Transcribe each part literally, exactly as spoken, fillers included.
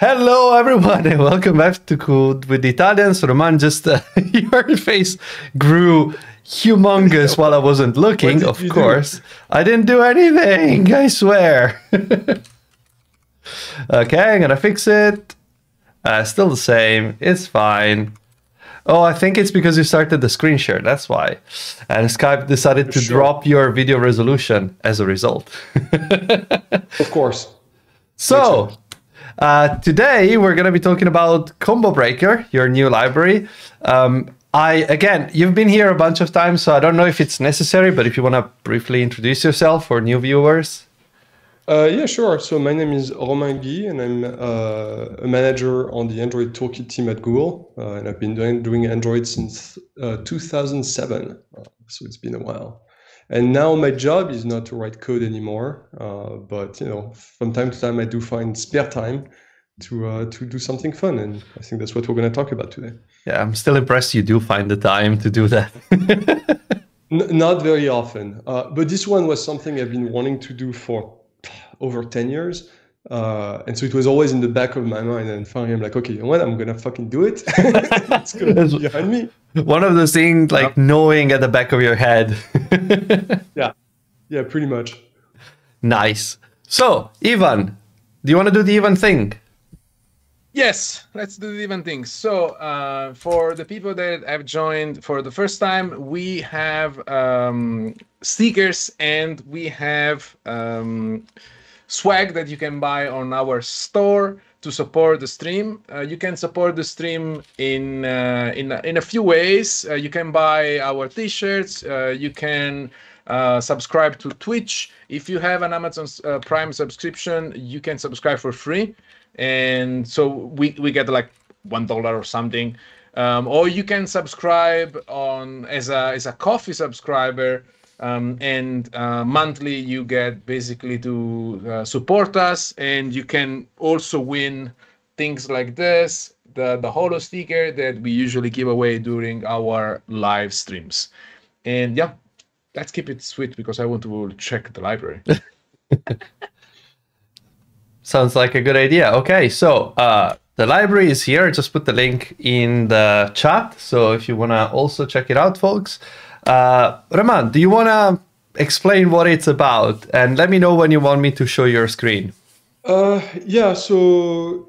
Hello everyone and welcome back to Code with The Italians. Romain, just uh, your face grew humongous while I wasn't looking, of course. Do? I didn't do anything, I swear. Okay, I'm gonna fix it. Uh, still the same, it's fine. Oh, I think it's because you started the screen share, that's why. And Skype decided For to sure. drop your video resolution as a result. Of course. So. Uh, today, we're going to be talking about Combo Breaker, your new library. Um, I, again, you've been here a bunch of times, so I don't know if it's necessary, but if you want to briefly introduce yourself for new viewers. Uh, yeah, sure. So my name is Romain Guy, and I'm uh, a manager on the Android Toolkit team at Google. Uh, and I've been doing, doing Android since uh, two thousand seven, uh, so it's been a while. And now my job is not to write code anymore, uh, but you know, from time to time I do find spare time to uh, to do something fun, and I think that's what we're going to talk about today. Yeah, I'm still impressed you do find the time to do that. N not very often, uh, but this one was something I've been wanting to do for over ten years, uh, and so it was always in the back of my mind. And finally, I'm like, okay, you know what? I'm going to fucking do it. It's going to be behind me. One of those things, like, yeah, knowing at the back of your head. Yeah, yeah, pretty much. Nice. So, Ivan, do you want to do the Ivan thing? Yes, let's do the Ivan thing. So, uh, for the people that have joined for the first time, we have um, stickers and we have um, swag that you can buy on our store to support the stream. Uh, you can support the stream in uh, in in a few ways. Uh, you can buy our t-shirts. Uh, you can uh, subscribe to Twitch. If you have an Amazon uh, Prime subscription, you can subscribe for free, and so we we get like one dollar or something. Um, or you can subscribe on as a as a coffee subscriber. Um, and uh, monthly, you get basically to uh, support us, and you can also win things like this, the, the holo sticker that we usually give away during our live streams. And yeah, let's keep it sweet because I want to check the library. Sounds like a good idea. Okay, so uh, the library is here. I just put the link in the chat. So if you want to also check it out, folks. Uh, Romain, do you want to explain what it's about? And let me know when you want me to show your screen. Uh, yeah, so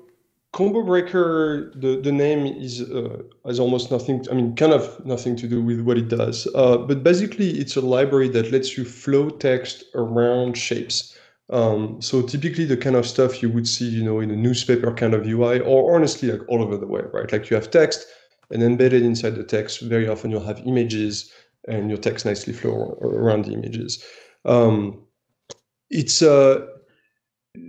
Combo Breaker, the, the name is uh, has almost nothing, I mean, kind of nothing to do with what it does. Uh, but basically, it's a library that lets you flow text around shapes. Um, so typically the kind of stuff you would see, you know, in a newspaper kind of U I, or honestly, like all over the web, right? Like you have text, and embedded inside the text, very often you'll have images, and your text nicely flow around the images. Um, it's uh,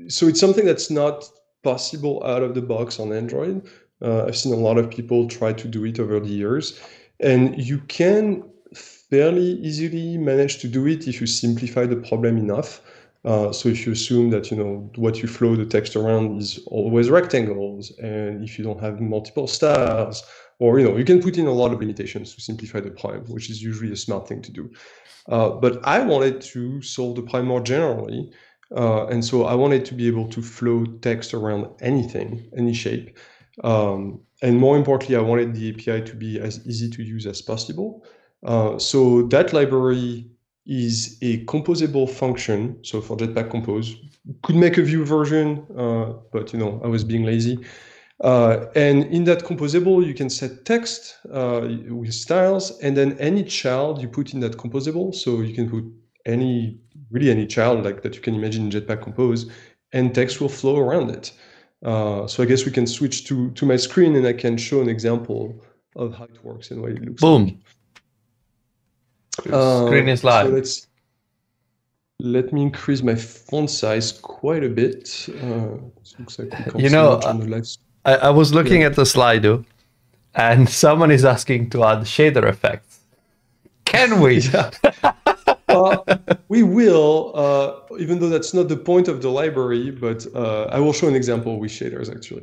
so it's something that's not possible out of the box on Android. Uh, I've seen a lot of people try to do it over the years, and you can fairly easily manage to do it if you simplify the problem enough. Uh, so if you assume that, you know, what you flow the text around is always rectangles, and if you don't have multiple stars, or, you know, you can put in a lot of limitations to simplify the prime, which is usually a smart thing to do. Uh, but I wanted to solve the prime more generally. Uh, and so I wanted to be able to flow text around anything, any shape. Um, and more importantly, I wanted the A P I to be as easy to use as possible. Uh, so that library is a composable function. So for Jetpack Compose, could make a view version, uh, but, you know, I was being lazy. Uh, and in that composable, you can set text uh, with styles, and then any child you put in that composable. So you can put any, really any child like that you can imagine in Jetpack Compose, and text will flow around it. Uh, so I guess we can switch to, to my screen, and I can show an example of how it works and what it looks Boom. like. Boom. Um, screen is live. So let's, let me increase my font size quite a bit. Uh, looks like we can't you know, see much on the live screen. I, I was looking yeah. at the Slido, and someone is asking to add shader effects. Can we? Yeah. uh, we will, uh, even though that's not the point of the library, but uh, I will show an example with shaders, actually.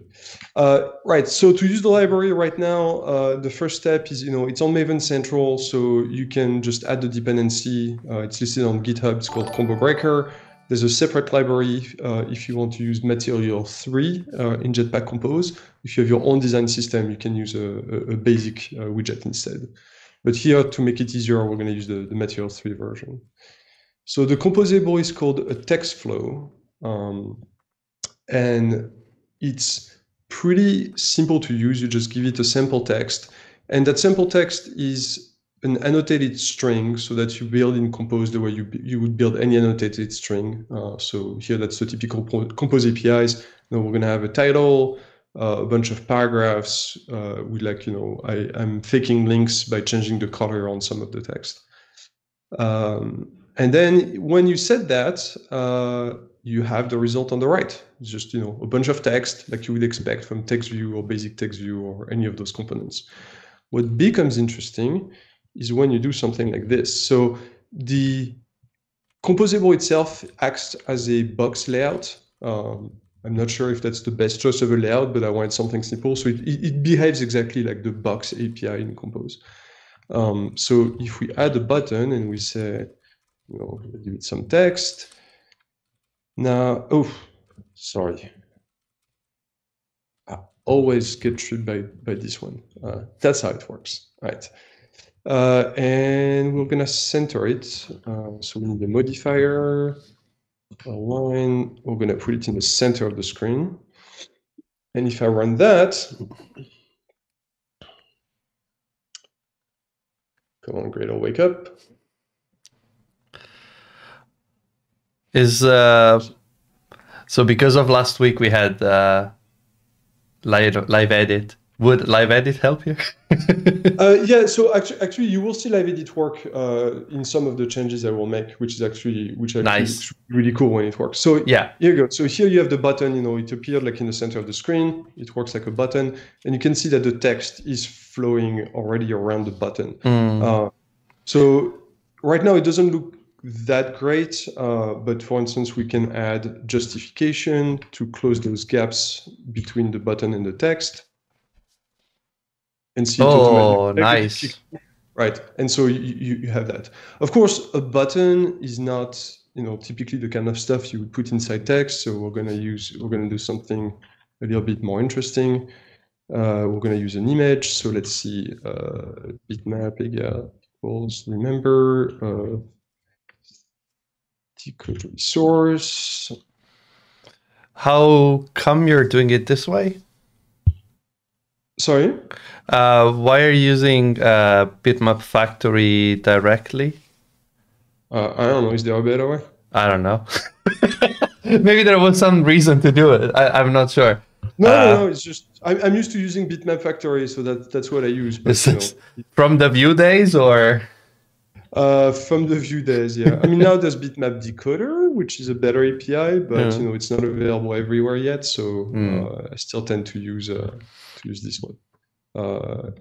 Uh, right, so to use the library right now, uh, the first step is, you know, it's on Maven Central, so you can just add the dependency. Uh, it's listed on GitHub. It's called Combo Breaker. There's a separate library uh, if you want to use Material three uh, in Jetpack Compose. If you have your own design system, you can use a, a basic uh, widget instead. But here, to make it easier, we're going to use the, the Material three version. So the composable is called a text flow. Um, and it's pretty simple to use. You just give it a sample text. And that sample text is an annotated string, so that you build in Compose the way you, you would build any annotated string. Uh, so here, that's the typical Compose A P Is. Now we're going to have a title, uh, a bunch of paragraphs. Uh, we like, you know, I, I'm faking links by changing the color on some of the text. Um, and then when you set that, uh, you have the result on the right. It's just, you know, a bunch of text like you would expect from TextView or Basic TextView or any of those components. What becomes interesting is when you do something like this. So the composable itself acts as a box layout. Um, I'm not sure if that's the best choice of a layout, but I wanted something simple. So it, it behaves exactly like the box A P I in Compose. Um, so if we add a button and we say, you know, give it some text. Now, oh, sorry. I always get tripped by, by this one. Uh, that's how it works, right? Uh, and we're going to center it. Uh, so we need a modifier, a line. We're going to put it in the center of the screen. And if I run that, come on, Gradle, wake up. Is uh, so because of last week we had uh, live live edit. Would live edit help you? uh, yeah, so actually, actually, you will see live edit work uh, in some of the changes I will make, which is actually which actually nice. Is really cool when it works. So yeah, here you go. So here you have the button. You know, it appeared like in the center of the screen. It works like a button, and you can see that the text is flowing already around the button. Mm. Uh, so right now it doesn't look that great, uh, but for instance, we can add justification to close those gaps between the button and the text. And see oh, nice. Right. And so you, you have that. Of course, a button is not, you know, typically the kind of stuff you would put inside text. So we're going to use, we're going to do something a little bit more interesting. Uh, we're going to use an image. So let's see, uh, bitmap equals, remember, uh, code resource. How come you're doing it this way? Sorry? Uh, why are you using uh, Bitmap Factory directly? Uh, I don't know. Is there a better way? I don't know. Maybe there was some reason to do it. I, I'm not sure. No, uh, no, no. It's just I'm, I'm used to using Bitmap Factory, so that, that's what I use. But, you know. From the Vue days or? Uh, from the Vue days, yeah. I mean, now there's Bitmap Decoder, which is a better A P I, but yeah. you know it's not available everywhere yet, so mm. uh, I still tend to use... Uh, use this one. Uh,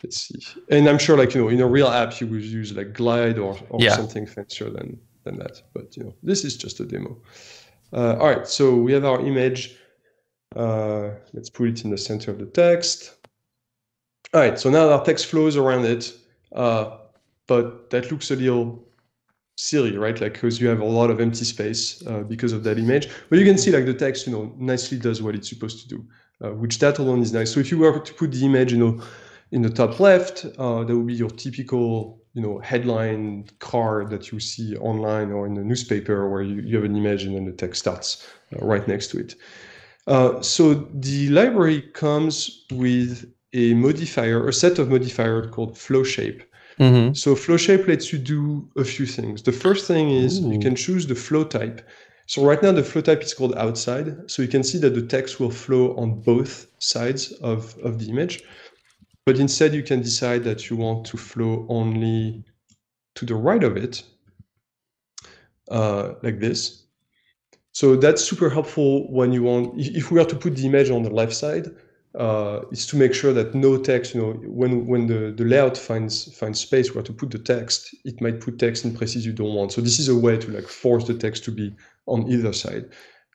let's see. And I'm sure, like, you know, in a real app, you would use like Glide or, or yeah. something fancier than, than that. But, you know, this is just a demo. Uh, all right. So we have our image. Uh, let's put it in the center of the text. All right. So now our text flows around it. Uh, but that looks a little silly, right? Like, because you have a lot of empty space uh, because of that image. But you can see, like, the text, you know, nicely does what it's supposed to do. Uh, which that alone is nice. So if you were to put the image, you know, in the top left, uh, that would be your typical, you know, headline card that you see online or in a newspaper, where you, you have an image and then the text starts uh, right next to it. Uh, so the library comes with a modifier, a set of modifiers called flow shape. Mm-hmm. So flow shape lets you do a few things. The first thing is Ooh. You can choose the flow type. So right now the flow type is called outside. So you can see that the text will flow on both sides of, of the image. But instead you can decide that you want to flow only to the right of it, uh, like this. So that's super helpful when you want, if we are to put the image on the left side, uh, it's to make sure that no text, you know, when, when the, the layout finds, finds space where to put the text, it might put text in places you don't want. So this is a way to like force the text to be on either side.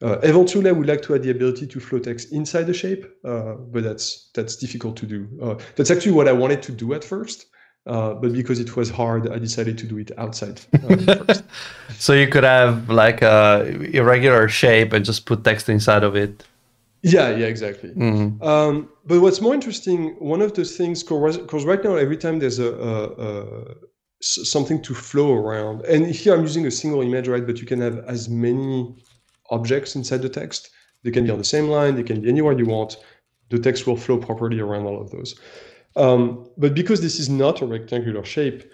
Uh, eventually, we'd like to add the ability to flow text inside the shape, uh, but that's that's difficult to do. Uh, that's actually what I wanted to do at first, Uh, but because it was hard, I decided to do it outside uh, first. So you could have like a irregular shape and just put text inside of it. Yeah, yeah, exactly. Mm-hmm. Um, but what's more interesting, one of the things, because right now every time there's a, a, a something to flow around, and here I'm using a single image, right? But you can have as many objects inside the text. They can be on the same line. They can be anywhere you want. The text will flow properly around all of those. Um, but because this is not a rectangular shape,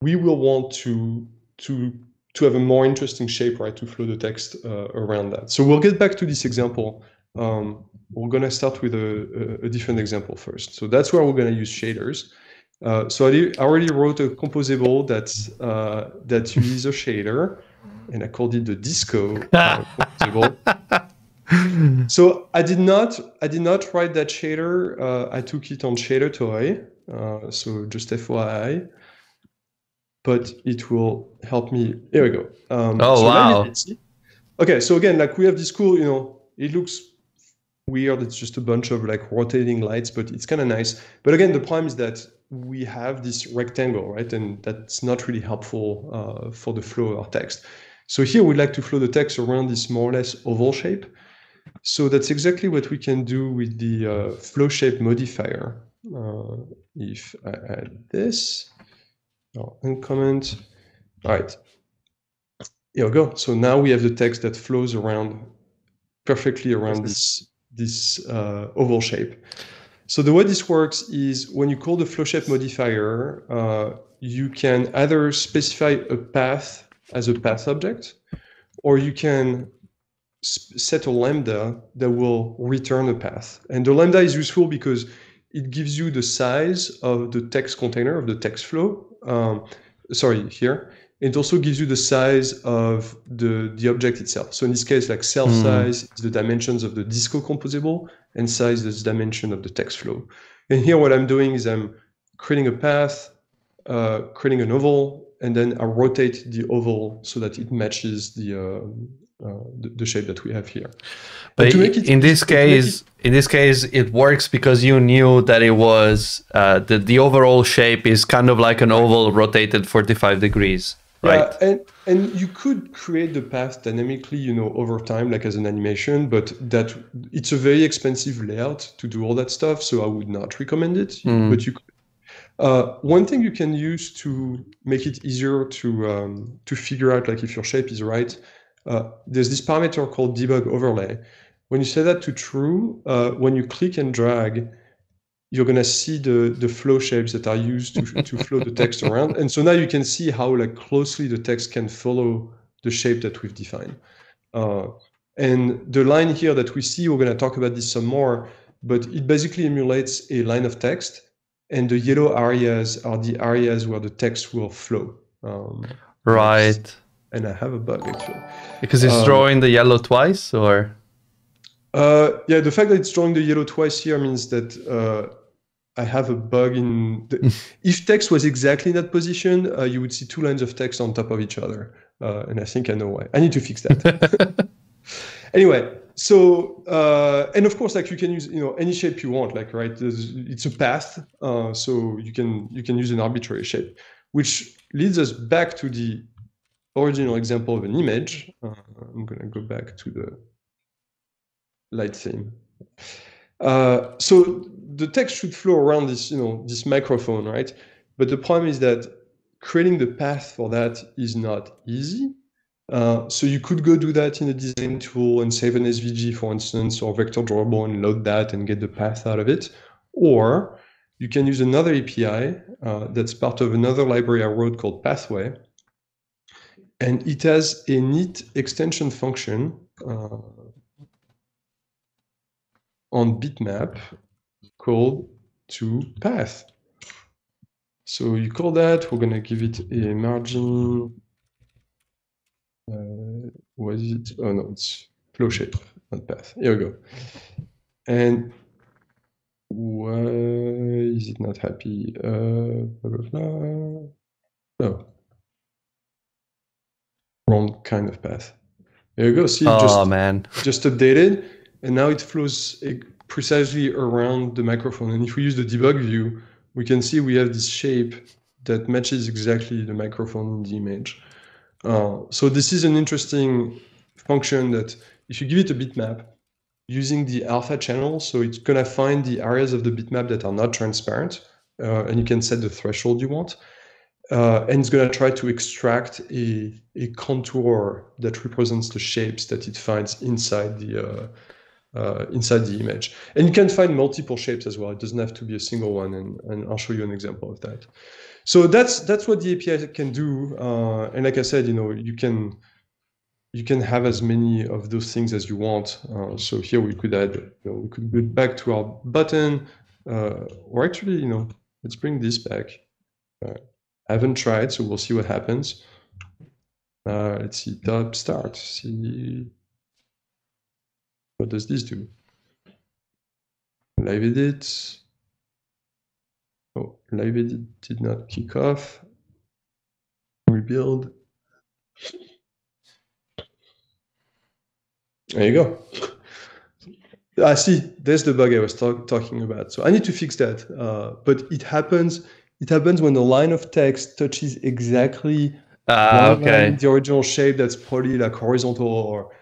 we will want to to to have a more interesting shape, right? To flow the text uh, around that. So we'll get back to this example. Um, we're going to start with a, a different example first. So that's where we're going to use shaders. Uh, so I, did, I already wrote a composable that's uh, that uses a shader, and I called it the Disco uh, composable. So I did not I did not write that shader. Uh, I took it on ShaderToy. Uh, so just F Y I, but it will help me. Here we go. Um, oh so wow! Let me, see. Okay, so again, like we have this cool, you know, it looks weird. It's just a bunch of like rotating lights, but it's kind of nice. But again, the problem is that we have this rectangle, right? And that's not really helpful uh, for the flow of our text. So here we'd like to flow the text around this more or less oval shape. So that's exactly what we can do with the uh, flow shape modifier. Uh, if I add this, I'll uncomment. All right, here we go. So now we have the text that flows around perfectly around this this uh, oval shape. So the way this works is when you call the flow shape modifier, uh, you can either specify a path as a path object, or you can set a lambda that will return a path. And the lambda is useful because it gives you the size of the text container, of the text flow. Um, sorry, here. It also gives you the size of the, the object itself. So in this case, like self size is the dimensions of the Disco composable, and size is the dimension of the text flow. And here what I'm doing is I'm creating a path, uh, creating an oval, and then I rotate the oval so that it matches the uh, Uh, the, the shape that we have here. But to make it, in this case, it, in this case, it works because you knew that it was uh, the the overall shape is kind of like an oval rotated forty-five degrees, right? Yeah, and and you could create the path dynamically, you know, over time, like as an animation. But that it's a very expensive layout to do all that stuff, so I would not recommend it. Mm. But you could. Uh, one thing you can use to make it easier to um, to figure out like if your shape is right. Uh, there's this parameter called debug overlay. When you set that to true, uh, when you click and drag, you're gonna see the the flow shapes that are used to to flow the text around. And so now you can see how like closely the text can follow the shape that we've defined. Uh, and the line here that we see, we're gonna talk about this some more, but it basically emulates a line of text. And the yellow areas are the areas where the text will flow. Um, right. And I have a bug actually. Because it's um, drawing the yellow twice, or? Uh, yeah, the fact that it's drawing the yellow twice here means that uh, I have a bug in. The... If text was exactly in that position, uh, you would see two lines of text on top of each other. Uh, and I think I know why. I need to fix that. Anyway, so, uh, and of course, like you can use, you know, any shape you want, like, right? There's, it's a path. Uh, so you can, you can use an arbitrary shape, which leads us back to the original example of an image. Uh, I'm going to go back to the light theme. Uh, so the text should flow around this, you know, this microphone, right? But the problem is that creating the path for that is not easy. Uh, so you could go do that in a design tool and save an S V G, for instance, or vector drawable and load that and get the path out of it. Or you can use another A P I uh, that's part of another library I wrote called Pathway. And it has a neat extension function uh, on bitmap called toPath. So you call that, we're going to give it a margin. Uh, what is it? Oh, no, it's flow shape, not path. Here we go. And why is it not happy? Uh, blah, blah, blah. Oh. Wrong kind of path. There you go. See, oh, just, man. just updated, and now it flows precisely around the microphone. And if we use the debug view, we can see we have this shape that matches exactly the microphone in the image. Uh, so this is an interesting function that if you give it a bitmap using the alpha channel, so it's going to find the areas of the bitmap that are not transparent, uh, and you can set the threshold you want. Uh, and it's going to try to extract a, a contour that represents the shapes that it finds inside the uh, uh, inside the image. And you can find multiple shapes as well. It doesn't have to be a single one, and, and I'll show you an example of that. So that's that's what the A P I can do. Uh, and like I said, you know, you can you can have as many of those things as you want. Uh, so here we could add, you know, we could go back to our button, uh, or actually, you know, let's bring this back. Uh, I haven't tried, so we'll see what happens. Uh, let's see, dot start. See, what does this do? Live edit. Oh, live edit did not kick off. Rebuild. There you go. I see, there's the bug I was talk talking about. So I need to fix that, uh, but it happens. It happens when a line of text touches exactly uh, okay. line, the original shape that's probably like horizontal or,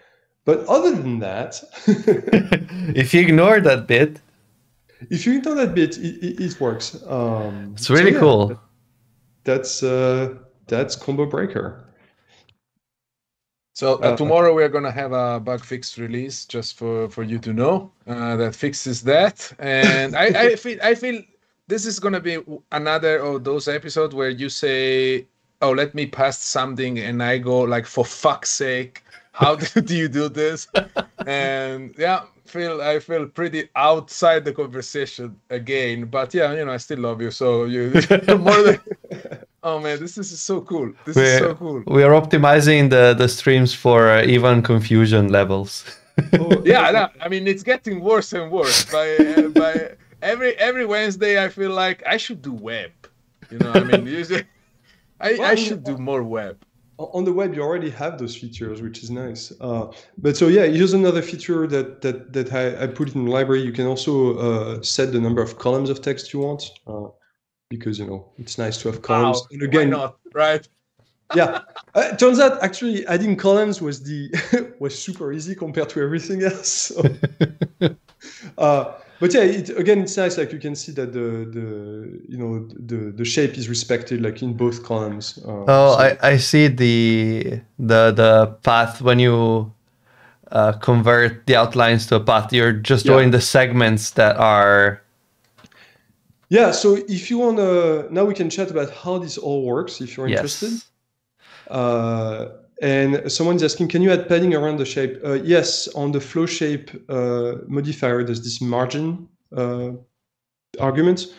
but other than that. If you ignore that bit. If you ignore that bit, it, it, it works. Um, it's really so yeah, cool. That's, uh, that's Combo Breaker. So uh, uh, tomorrow we are going to have a bug fix release just for, for you to know uh, that fixes that. And I, I feel, I feel, this is going to be another of those episodes where you say, oh, let me pass something, and I go like, for fuck's sake, how do you do this? And yeah, feel I feel pretty outside the conversation again. But yeah, you know, I still love you. So you more than, oh man, this is so cool. This we're, is so cool. We are optimizing the, the streams for uh, even confusion levels. Oh, yeah, no, I mean, it's getting worse and worse by uh, by... Every every Wednesday, I feel like I should do web. You know, I mean, usually, I, well, I should do more web. On the web, you already have those features, which is nice. Uh, but so yeah, here's another feature that that that I, I put in the library. You can also uh, set the number of columns of text you want, uh, because you know it's nice to have columns. Wow, and again, why not, right? Yeah, uh, turns out actually adding columns was the was super easy compared to everything else. So. uh, But yeah, it, again, it's nice. Like you can see that the the you know the the shape is respected, like in both columns. Uh, oh, so. I I see the the the path when you uh, convert the outlines to a path. You're just yeah. doing the segments that are. Yeah. So if you wanna, now we can chat about how this all works if you're yes. interested. Uh, And someone's asking, can you add padding around the shape? Uh, yes, on the flow shape uh, modifier, there's this margin uh, argument,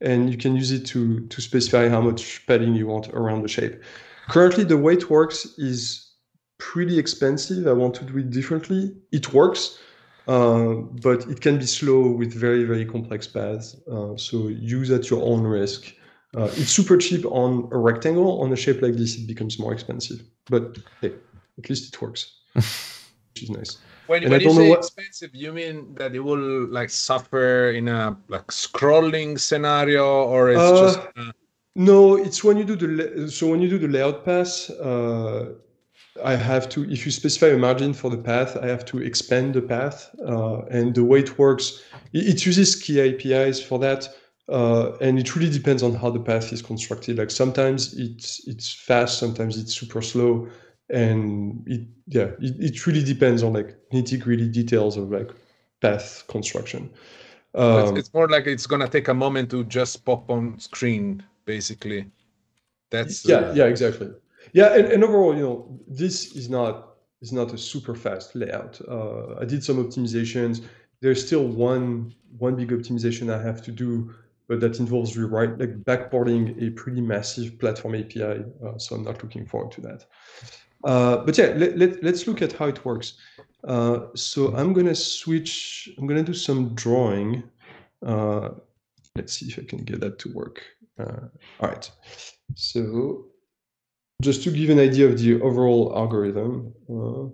and you can use it to, to specify how much padding you want around the shape. Currently, the way it works is pretty expensive. I want to do it differently. It works, uh, but it can be slow with very, very complex paths. Uh, so use at your own risk. Uh, it's super cheap on a rectangle. On a shape like this, it becomes more expensive. But hey, at least it works, which is nice. When, when you say what... expensive, you mean that it will like suffer in a like scrolling scenario, or it's uh, just uh... no? It's when you do the so when you do the layout pass, uh, I have to if you specify a margin for the path, I have to expand the path, uh, and the way it works, it, it uses Skia A P Is for that. Uh, and it really depends on how the path is constructed. Like sometimes it's it's fast, sometimes it's super slow, and it yeah it, it really depends on like nitty-gritty details of like path construction. Um, it's, it's more like it's gonna take a moment to just pop on screen, basically. That's yeah uh, yeah exactly yeah and, and overall, you know, this is not is not a super fast layout. Uh, I did some optimizations. There's still one one big optimization I have to do. But that involves rewrite, like backporting a pretty massive platform A P I. Uh, so I'm not looking forward to that. Uh, but yeah, let, let, let's look at how it works. Uh, so I'm going to switch. I'm going to do some drawing. Uh, let's see if I can get that to work. Uh, all right. So just to give an idea of the overall algorithm. Uh,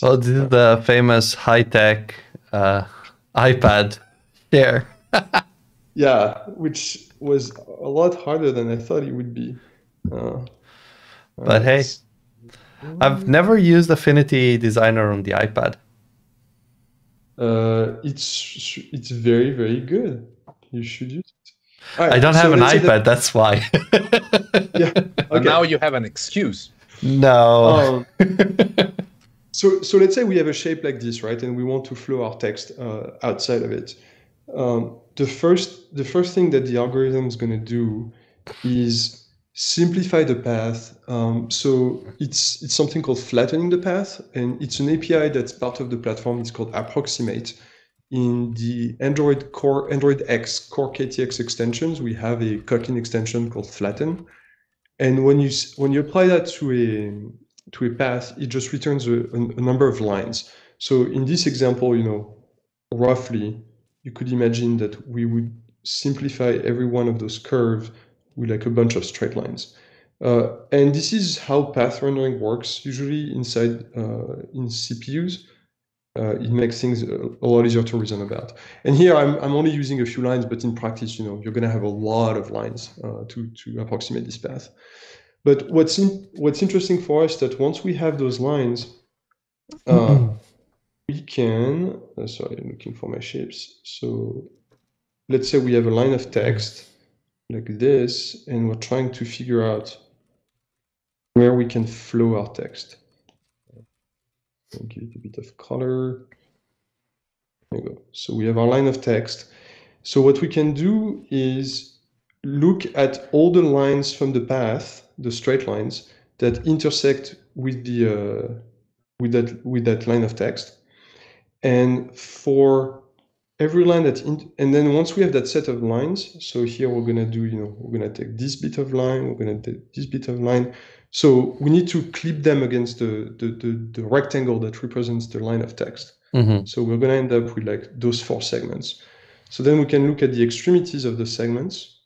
well, this is the famous high-tech uh, iPad. There. Yeah, which was a lot harder than I thought it would be. Uh, but uh, hey, I've never used Affinity Designer on the iPad. Uh, it's it's very, very good. You should use it. Right, I don't have so an iPad, that... that's why. Yeah. Okay. Now you have an excuse. No. Um, so, so let's say we have a shape like this, right? And we want to flow our text uh, outside of it. Um, the first, the first thing that the algorithm is going to do is simplify the path. Um, so it's it's something called flattening the path, and it's an A P I that's part of the platform. It's called Approximate. In the Android core, Android X core K T X extensions, we have a Kotlin extension called Flatten. And when you when you apply that to a to a path, it just returns a, a number of lines. So in this example, you know, roughly, you could imagine that we would simplify every one of those curves with like a bunch of straight lines. Uh, and this is how path rendering works usually inside uh, in C P Us. Uh, it makes things a lot easier to reason about. And here I'm, I'm only using a few lines, but in practice, you know, you're going to have a lot of lines uh, to, to approximate this path. But what's, in, what's interesting for us is that once we have those lines, uh, mm-hmm. we can, uh, sorry, I'm looking for my shapes. So let's say we have a line of text like this, and we're trying to figure out where we can flow our text. I'll give it a bit of color. There we go. So we have our line of text. So what we can do is look at all the lines from the path, the straight lines that intersect with the uh, with that with that line of text, and for every line that in, and then once we have that set of lines, so here we're gonna do, you know, we're gonna take this bit of line, we're gonna take this bit of line. So we need to clip them against the, the, the, the rectangle that represents the line of text. Mm-hmm. So we're going to end up with like those four segments. So then we can look at the extremities of the segments,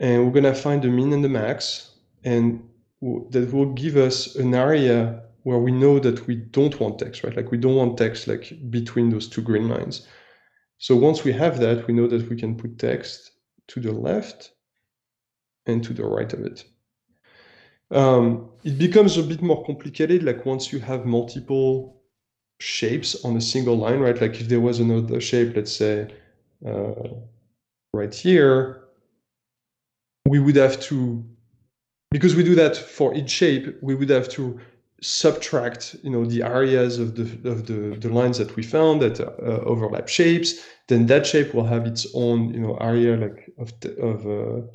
and we're going to find the min and the max, and that will give us an area where we know that we don't want text, right? Like we don't want text like between those two green lines. So once we have that, we know that we can put text to the left and to the right of it. Um, it becomes a bit more complicated, like once you have multiple shapes on a single line, right? Like if there was another shape, let's say uh, right here, we would have to, because we do that for each shape, we would have to subtract, you know, the areas of the of the, the lines that we found that uh, overlap shapes. Then that shape will have its own, you know, area like of of. Uh,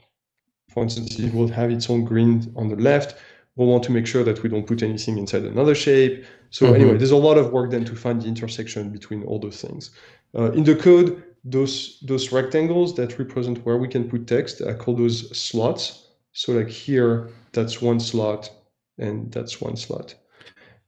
For instance, it will have its own green on the left. We'll want to make sure that we don't put anything inside another shape. So mm-hmm. anyway, there's a lot of work then to find the intersection between all those things. Uh, in the code, those those rectangles that represent where we can put text, I call those slots. So like here, that's one slot, and that's one slot.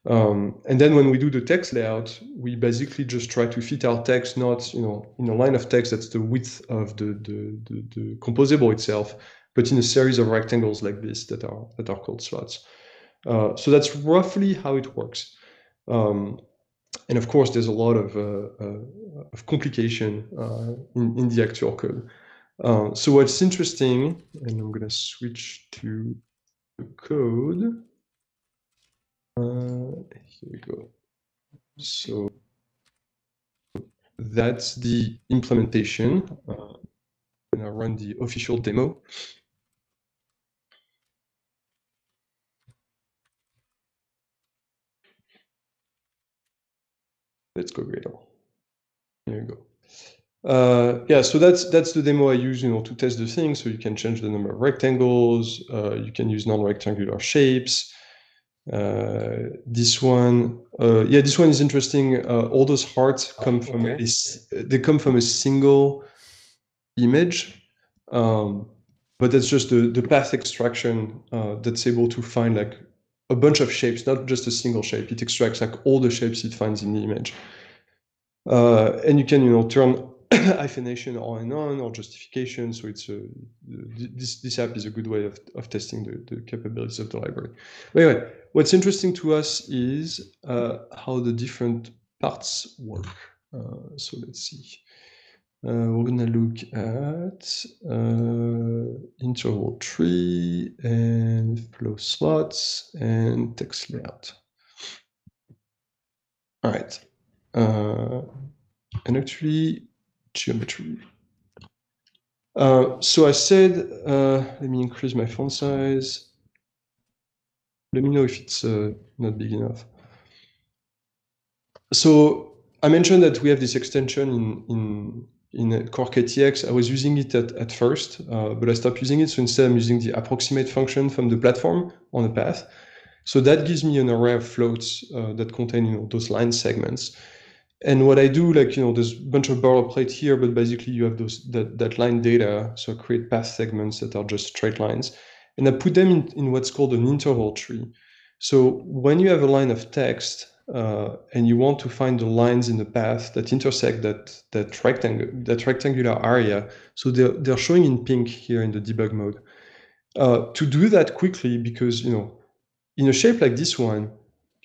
Um, and then when we do the text layout, we basically just try to fit our text, not, you know, in a line of text that's the width of the, the, the, the composable itself, but in a series of rectangles like this that are that are called slots. Uh, so that's roughly how it works. Um, and of course, there's a lot of, uh, uh, of complication uh, in, in the actual code. Uh, so what's interesting, and I'm going to switch to the code. Uh, here we go. So that's the implementation. Uh, and I'll run the official demo. Let's go Gradle. There you go. Uh, yeah, so that's that's the demo I use, you know, to test the thing. So you can change the number of rectangles. Uh, you can use non-rectangular shapes. Uh, this one, uh, yeah, this one is interesting. Uh, all those hearts come oh, from okay. a, they come from a single image, um, but that's just the the path extraction uh, that's able to find like a bunch of shapes, not just a single shape. It extracts like all the shapes it finds in the image, uh, and you can, you know, turn hyphenation on and on or justification. So it's a, this this app is a good way of of testing the the capabilities of the library. But anyway, what's interesting to us is uh, how the different parts work. Uh, so let's see. Uh, we're gonna look at uh, interval tree and flow slots and text layout. All right, uh, and actually geometry. Uh, so I said, uh, let me increase my font size. Let me know if it's uh, not big enough. So I mentioned that we have this extension in in. in core K T X. I was using it at, at first, uh, but I stopped using it. So instead I'm using the approximate function from the platform on the path. So that gives me an array of floats uh, that contain, you know, those line segments. And what I do, like, you know, there's a bunch of borrow plate here, but basically you have those that, that line data. So I create path segments that are just straight lines. And I put them in, in what's called an interval tree. So when you have a line of text, Uh, and you want to find the lines in the path that intersect that that rectangle that rectangular area. So they're they're showing in pink here in the debug mode. Uh, to do that quickly, because, you know, in a shape like this one,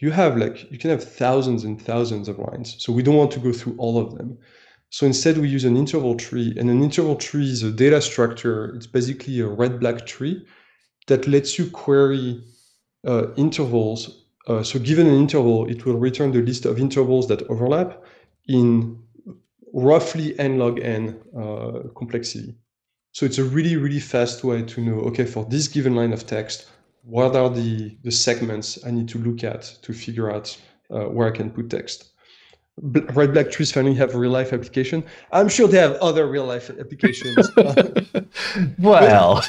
you have like you can have thousands and thousands of lines. So we don't want to go through all of them. So instead we use an interval tree, and an interval tree is a data structure. It's basically a red-black tree that lets you query uh, intervals. Uh, so given an interval, it will return the list of intervals that overlap in roughly n log n uh, complexity. So it's a really, really fast way to know, okay, for this given line of text, what are the, the segments I need to look at to figure out uh, where I can put text. Red black trees finally have a real life application. I'm sure they have other real life applications. Well,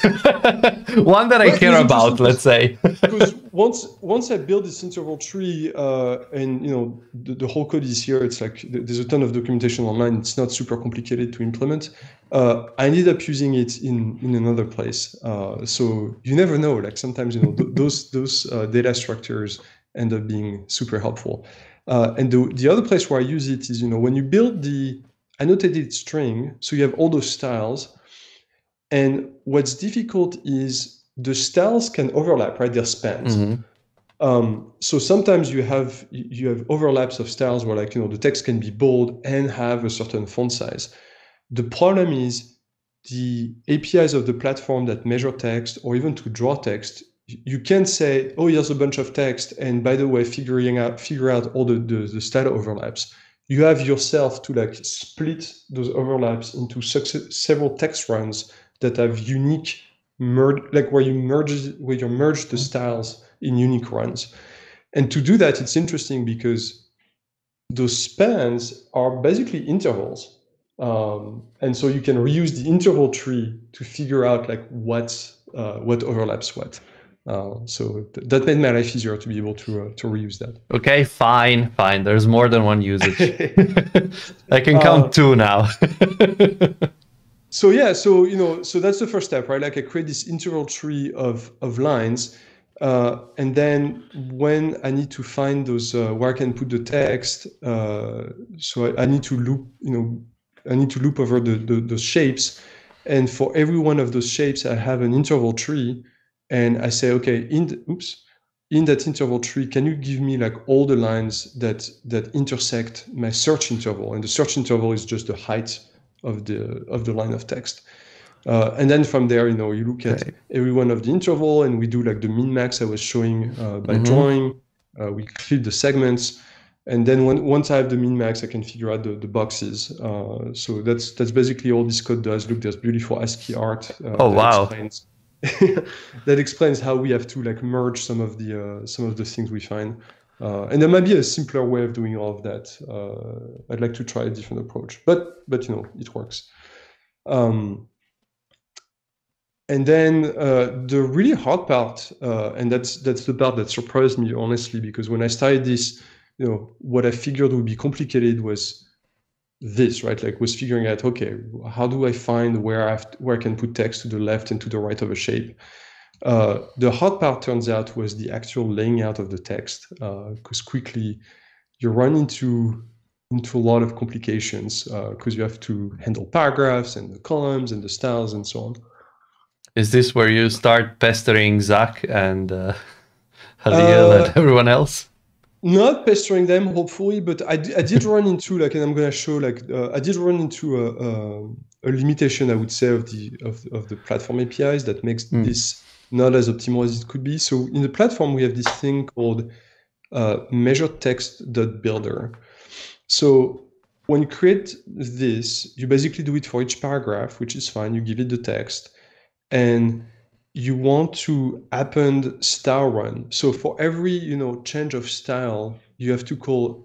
one that I care about, let's say. Because once once I build this interval tree, uh, and, you know, the, the whole code is here. It's like there's a ton of documentation online. It's not super complicated to implement. Uh, I ended up using it in in another place. Uh, so you never know. Like sometimes, you know, th those those uh, data structures end up being super helpful. Uh, and the, the other place where I use it is, you know, when you build the annotated string, so you have all those styles. And what's difficult is the styles can overlap, right? They're spans. Mm-hmm. Um, so sometimes you have you have overlaps of styles where, like, you know, the text can be bold and have a certain font size. The problem is the A P Is of the platform that measure text or even to draw text. You can't say, oh, here's a bunch of text, and by the way, figuring out figure out all the, the, the style overlaps. You have yourself to like split those overlaps into several text runs that have unique merge, like where you merge where you merge the styles in unique runs. And to do that, it's interesting because those spans are basically intervals, um, and so you can reuse the interval tree to figure out like what uh, what overlaps what. Uh, so th that made my life easier to be able to uh, to reuse that. Okay, fine, fine. There's more than one usage. I can count uh, two now. So yeah, so you know, so that's the first step, right? Like I create this interval tree of of lines, uh, and then when I need to find those uh, where I can put the text, uh, so I, I need to loop, you know, I need to loop over the, the the shapes, and for every one of those shapes, I have an interval tree. And I say, okay, in the, oops, in that interval tree, can you give me like all the lines that that intersect my search interval? And the search interval is just the height of the of the line of text. Uh, and then from there, you know, you look at okay. every one of the interval, and we do like the min max I was showing uh, by mm-hmm. drawing. Uh, we clip the segments, and then when, once I have the min max, I can figure out the, the boxes. Uh, so that's that's basically all this code does. Look, there's beautiful ASCII art. Uh, oh wow. Explains that explains how we have to like merge some of the uh, some of the things we find, uh, and there might be a simpler way of doing all of that. Uh, I'd like to try a different approach, but but you know it works. Um, and then uh, the really hard part, uh, and that's that's the part that surprised me honestly, because when I started this, you know, what I figured would be complicated was this, right? Like was figuring out, okay, how do I find where I have to, where I can put text to the left and to the right of a shape? Uh, the hard part turns out was the actual laying out of the text, because uh, quickly you run into into a lot of complications because uh, you have to handle paragraphs and the columns and the styles and so on. Is this where you start pestering Zach and uh, Halil uh, and everyone else? Not pestering them, hopefully, but I, I did run into like, and I'm gonna show like uh, I did run into a, a, a limitation, I would say, of the of, of the platform A P Is that makes mm. this not as optimal as it could be. So in the platform, we have this thing called uh, measure text dot builder. So when you create this, you basically do it for each paragraph, which is fine. You give it the text, and you want to append style run. So for every, you know, change of style, you have to call,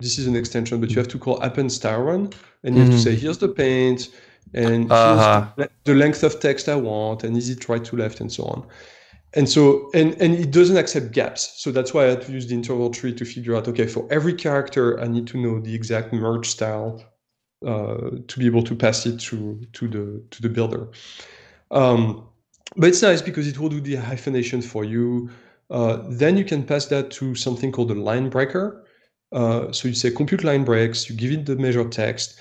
this is an extension, but you have to call append style run, and you mm-hmm. have to say, here's the paint, and uh-huh. here's the, the length of text I want, and is it right to left, and so on. And so, and, and it doesn't accept gaps. So that's why I had to use the interval tree to figure out, okay, for every character, I need to know the exact merge style uh, to be able to pass it to, to, the, to the builder. Um, But it's nice because it will do the hyphenation for you. Uh, then you can pass that to something called a line breaker. Uh, so you say compute line breaks, you give it the measure text,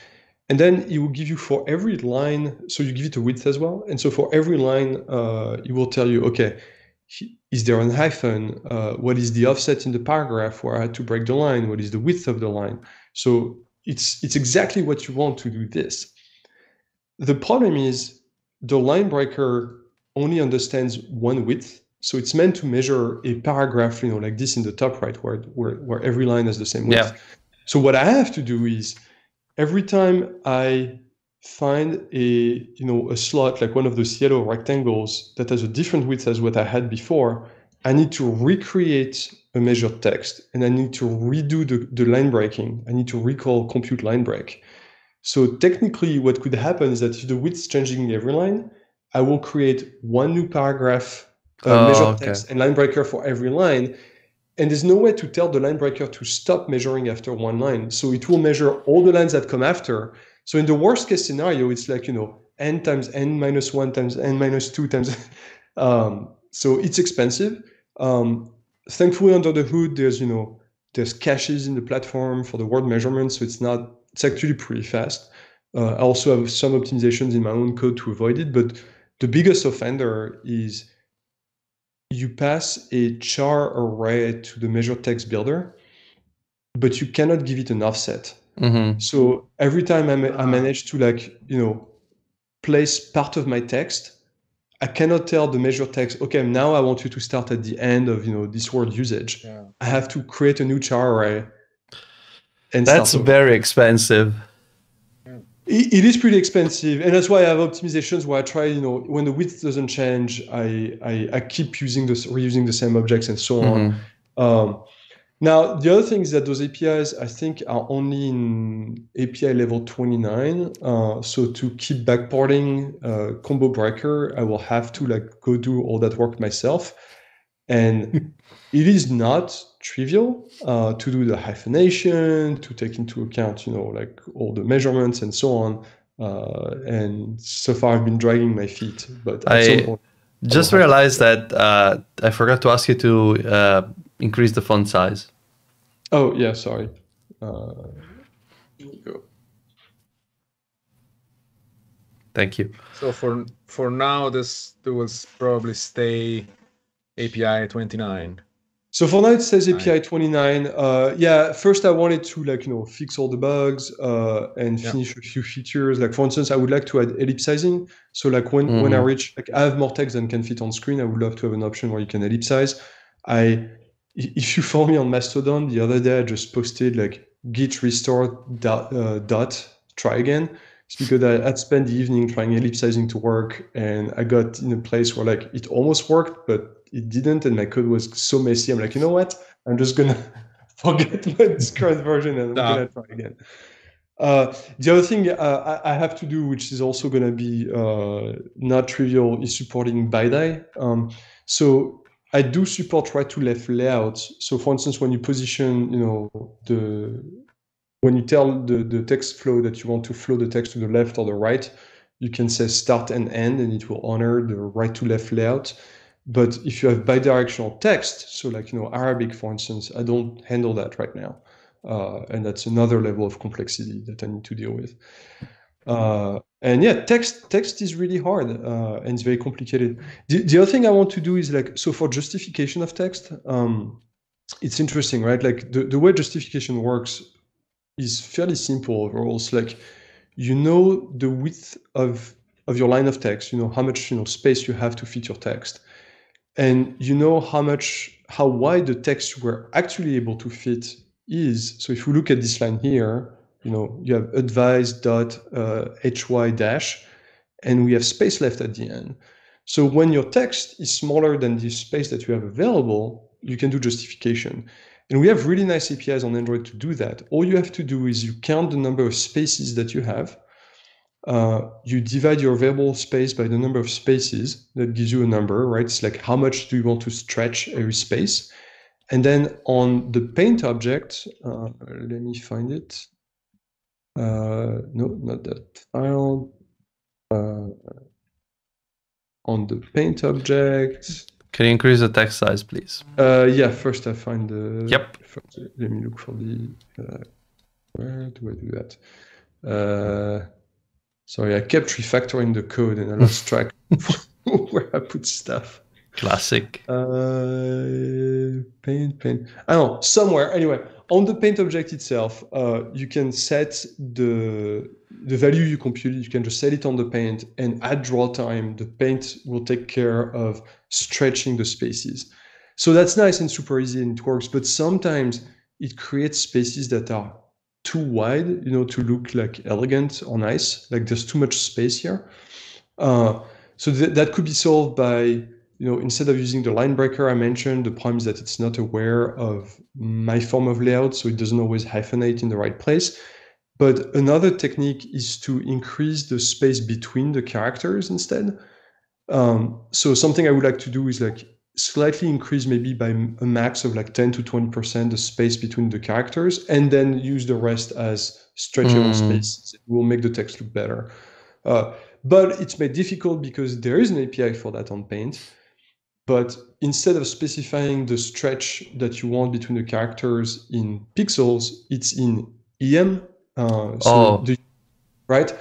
and then it will give you for every line, so you give it a width as well. And so for every line, uh, it will tell you, okay, is there a hyphen? Uh, what is the offset in the paragraph where I had to break the line? What is the width of the line? So it's, it's exactly what you want to do this. The problem is the line breaker only understands one width, so it's meant to measure a paragraph, you know, like this in the top right, where where, where every line has the same width. Yeah. So what I have to do is every time I find a you know a slot like one of those yellow rectangles that has a different width as what I had before, I need to recreate a measured text, and I need to redo the, the line breaking. I need to recall compute line break. So technically, what could happen is that if the width's changing every line, I will create one new paragraph, uh, oh, measure okay. text, and line breaker for every line. And there's no way to tell the line breaker to stop measuring after one line. So it will measure all the lines that come after. So in the worst case scenario, it's like, you know, n times n minus one times n minus two times. um, so it's expensive. Um, thankfully, under the hood, there's, you know, there's caches in the platform for the word measurement. So it's not, it's actually pretty fast. Uh, I also have some optimizations in my own code to avoid it, but the biggest offender is you pass a char array to the measure text builder, but you cannot give it an offset. Mm-hmm. So every time I, ma I manage to like, you know, place part of my text, I cannot tell the measure text, okay, now I want you to start at the end of, you know, this word usage. Yeah. I have to create a new char array. And that's very expensive. It is pretty expensive, and that's why I have optimizations where I try, you know, when the width doesn't change, I I, I keep using this, reusing the same objects, and so on. Mm-hmm. Um, now, the other thing is that those A P Is, I think, are only in A P I level twenty-nine. Uh, so to keep backporting uh, Combo Breaker, I will have to like go do all that work myself, and it is not trivial uh, to do the hyphenation, to take into account, you know, like all the measurements and so on. Uh, and so far, I've been dragging my feet. But I at some point, just I realized that uh, I forgot to ask you to uh, increase the font size. Oh yeah, sorry. Uh, here you go. Thank you. So for for now, this will probably stay A P I twenty-nine. So for now, it says A P I twenty-nine. Uh, yeah, first I wanted to like, you know, fix all the bugs uh, and finish yeah. a few features. Like for instance, I would like to add ellipsizing. So like when, mm. when I reach, like I have more text than can fit on screen, I would love to have an option where you can ellipsize. I, if you follow me on Mastodon, the other day I just posted like git restore dot, uh, dot try again. It's because I had spent the evening trying ellipsizing to work, and I got in a place where like it almost worked, but it didn't, and my code was so messy. I'm like, you know what? I'm just gonna forget this current version, and I'm nah. gonna try again. Uh, the other thing uh, I have to do, which is also gonna be uh, not trivial, is supporting BiDi. Um, so I do support right-to-left layouts. So for instance, when you position, you know, the when you tell the the text flow that you want to flow the text to the left or the right, you can say start and end, and it will honor the right-to-left layout. But if you have bidirectional text, so like, you know, Arabic, for instance, I don't handle that right now. Uh, and that's another level of complexity that I need to deal with. Uh, and yeah, text text is really hard uh, and it's very complicated. The, the other thing I want to do is like, so for justification of text, um, it's interesting, right? Like the, the way justification works is fairly simple overall. It's like, you know, the width of, of your line of text, you know, how much, you know, space you have to fit your text. And you know how much, how wide the text you were actually able to fit is. So if we look at this line here, you know, you have advice.hy dash, and we have space left at the end. So when your text is smaller than the space that you have available, you can do justification. And we have really nice A P Is on Android to do that. All you have to do is you count the number of spaces that you have. Uh, you divide your available space by the number of spaces. That gives you a number, right? It's like, how much do you want to stretch every space? And then on the paint object, uh, let me find it. Uh, no, not that file. Uh, on the paint object. Can you increase the text size, please? Uh, yeah, first I find the... Yep. First, let me look for the... Uh, where do I do that? Uh, sorry, I kept refactoring the code and I lost track of where I put stuff. Classic. Uh, paint, paint. I don't know, somewhere. Anyway, on the paint object itself, uh, you can set the... the value you compute, you can just set it on the paint, and at draw time, the paint will take care of stretching the spaces. So that's nice and super easy and it works, but sometimes it creates spaces that are too wide, you know, to look like elegant or nice, like there's too much space here. Uh, so th that could be solved by, you know, instead of using the line breaker I mentioned, the problem is that it's not aware of my form of layout, so it doesn't always hyphenate in the right place. But another technique is to increase the space between the characters instead. Um, so something I would like to do is like slightly increase maybe by a max of like ten to twenty percent the space between the characters, and then use the rest as stretchable mm. spaces. It will make the text look better. Uh, but it's made difficult because there is an A P I for that on Paint. But instead of specifying the stretch that you want between the characters in pixels, it's in E M. Uh, so oh. the, right,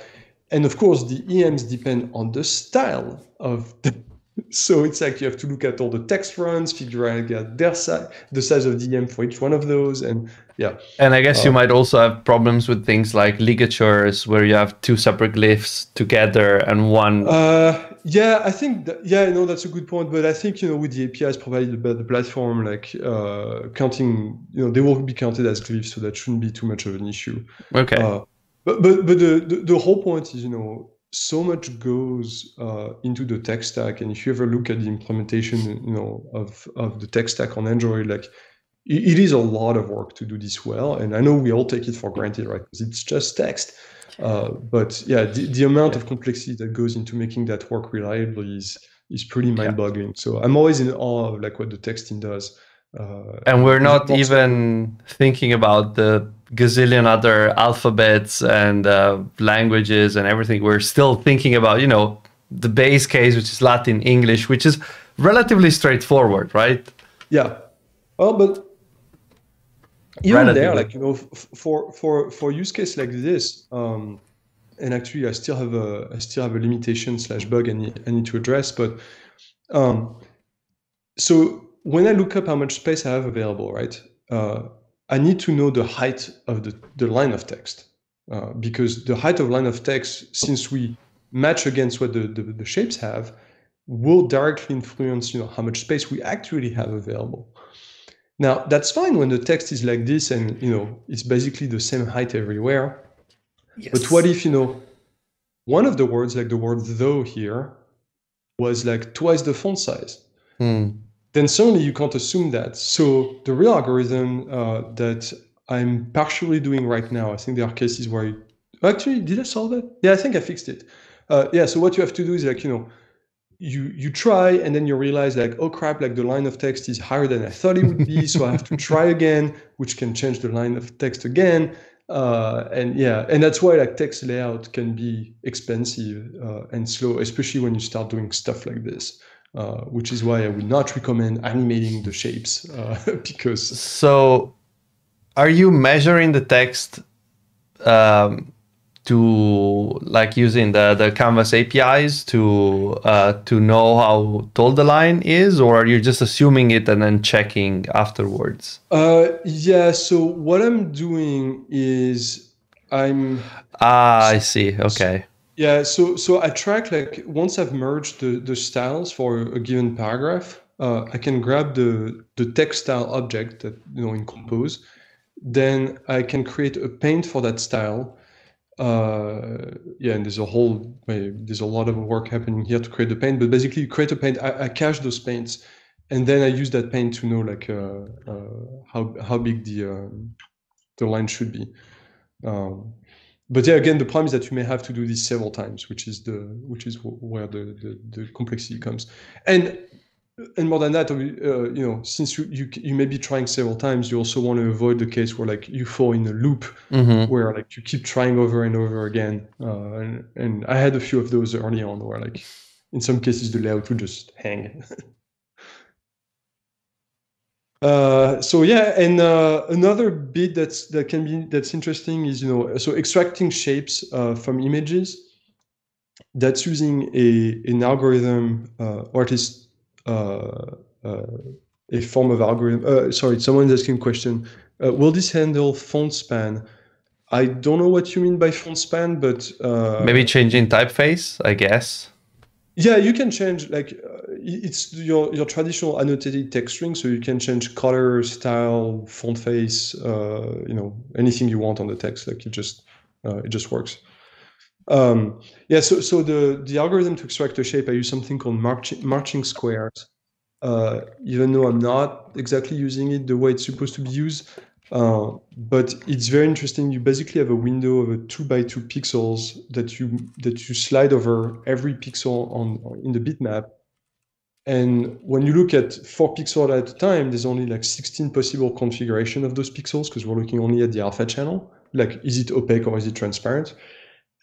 and of course the E Ms depend on the style of the, so it's like you have to look at all the text runs, figure out their size, the size of the E M for each one of those, and yeah. And I guess uh, you might also have problems with things like ligatures, where you have two separate glyphs together and one. Uh, yeah, I think that, yeah, no, that's a good point. But I think, you know, with the A P Is provided by the platform, like uh, counting, you know, they will be counted as glyphs, so that shouldn't be too much of an issue. Okay. Uh, but but but the, the the whole point is, you know, so much goes uh, into the tech stack, and if you ever look at the implementation, you know, of of the tech stack on Android, like it, it is a lot of work to do this well. And I know we all take it for granted, right? Because it's just text. Uh, but yeah, the, the amount yeah. of complexity that goes into making that work reliably is is pretty mind-boggling. Yeah. So I'm always in awe of like what the text team does. Uh, and we're not even thinking about the gazillion other alphabets and uh, languages and everything. We're still thinking about, you know, the base case, which is Latin, English, which is relatively straightforward, right? Yeah. Well, but even relatively. There, like, you know, for for for use case like this, um, and actually, I still have a I still have a limitation slash bug I need, I need to address. But um, so when I look up how much space I have available, right, uh, I need to know the height of the the line of text, uh, because the height of line of text, since we match against what the, the the shapes have, will directly influence, you know, how much space we actually have available. Now, that's fine when the text is like this and, you know, it's basically the same height everywhere. Yes. But what if, you know, one of the words, like the word though here, was like twice the font size? Mm. Then suddenly you can't assume that. So the real algorithm uh, that I'm partially doing right now, I think there are cases where you... Actually, did I solve that? Yeah, I think I fixed it. Uh, yeah, so what you have to do is like, you know, You you try, and then you realize like, oh crap, like the line of text is higher than I thought it would be, so I have to try again, which can change the line of text again, uh, and yeah, and that's why like text layout can be expensive uh, and slow, especially when you start doing stuff like this, uh, which is why I would not recommend animating the shapes uh, because. So, are you measuring the text? Um... to like using the, the canvas A P Is to uh, to know how tall the line is, or are you just assuming it and then checking afterwards? Uh, yeah, so what I'm doing is I'm... Ah, I see, okay. Yeah, so so I track, like, once I've merged the, the styles for a given paragraph, uh, I can grab the, the text style object that, you know, in Compose, then I can create a paint for that style. Uh, yeah, and there's a whole, there's a lot of work happening here to create the paint, but basically you create a paint, I, I cache those paints, and then I use that paint to know like uh, uh, how, how big the, uh, the line should be. Um, but yeah, again, the problem is that you may have to do this several times, which is the, which is where the, the, the complexity comes. And, and more than that, uh, you know, since you, you you may be trying several times, you also want to avoid the case where like you fall in a loop, mm-hmm. where like you keep trying over and over again. Uh, and, and I had a few of those early on, where like in some cases the layout would just hang. uh, so yeah, and uh, another bit that's that can be that's interesting is, you know, so extracting shapes uh, from images. That's using a an algorithm, uh, or at least. Uh, uh, a form of algorithm. Uh, sorry, someone's asking a question. Uh, will this handle font span? I don't know what you mean by font span, but uh, maybe changing typeface, I guess. Yeah, you can change like uh, it's your your traditional annotated text string, so you can change color, style, font face, uh, you know, anything you want on the text. Like it just uh, it just works. Um, yeah, so so the the algorithm to extract a shape, I use something called marching marching squares. Uh, even though I'm not exactly using it the way it's supposed to be used, uh, but it's very interesting. You basically have a window of a two by two pixels that you that you slide over every pixel on in the bitmap, and when you look at four pixels at a time, there's only like sixteen possible configuration of those pixels because we're looking only at the alpha channel. Like, is it opaque or is it transparent?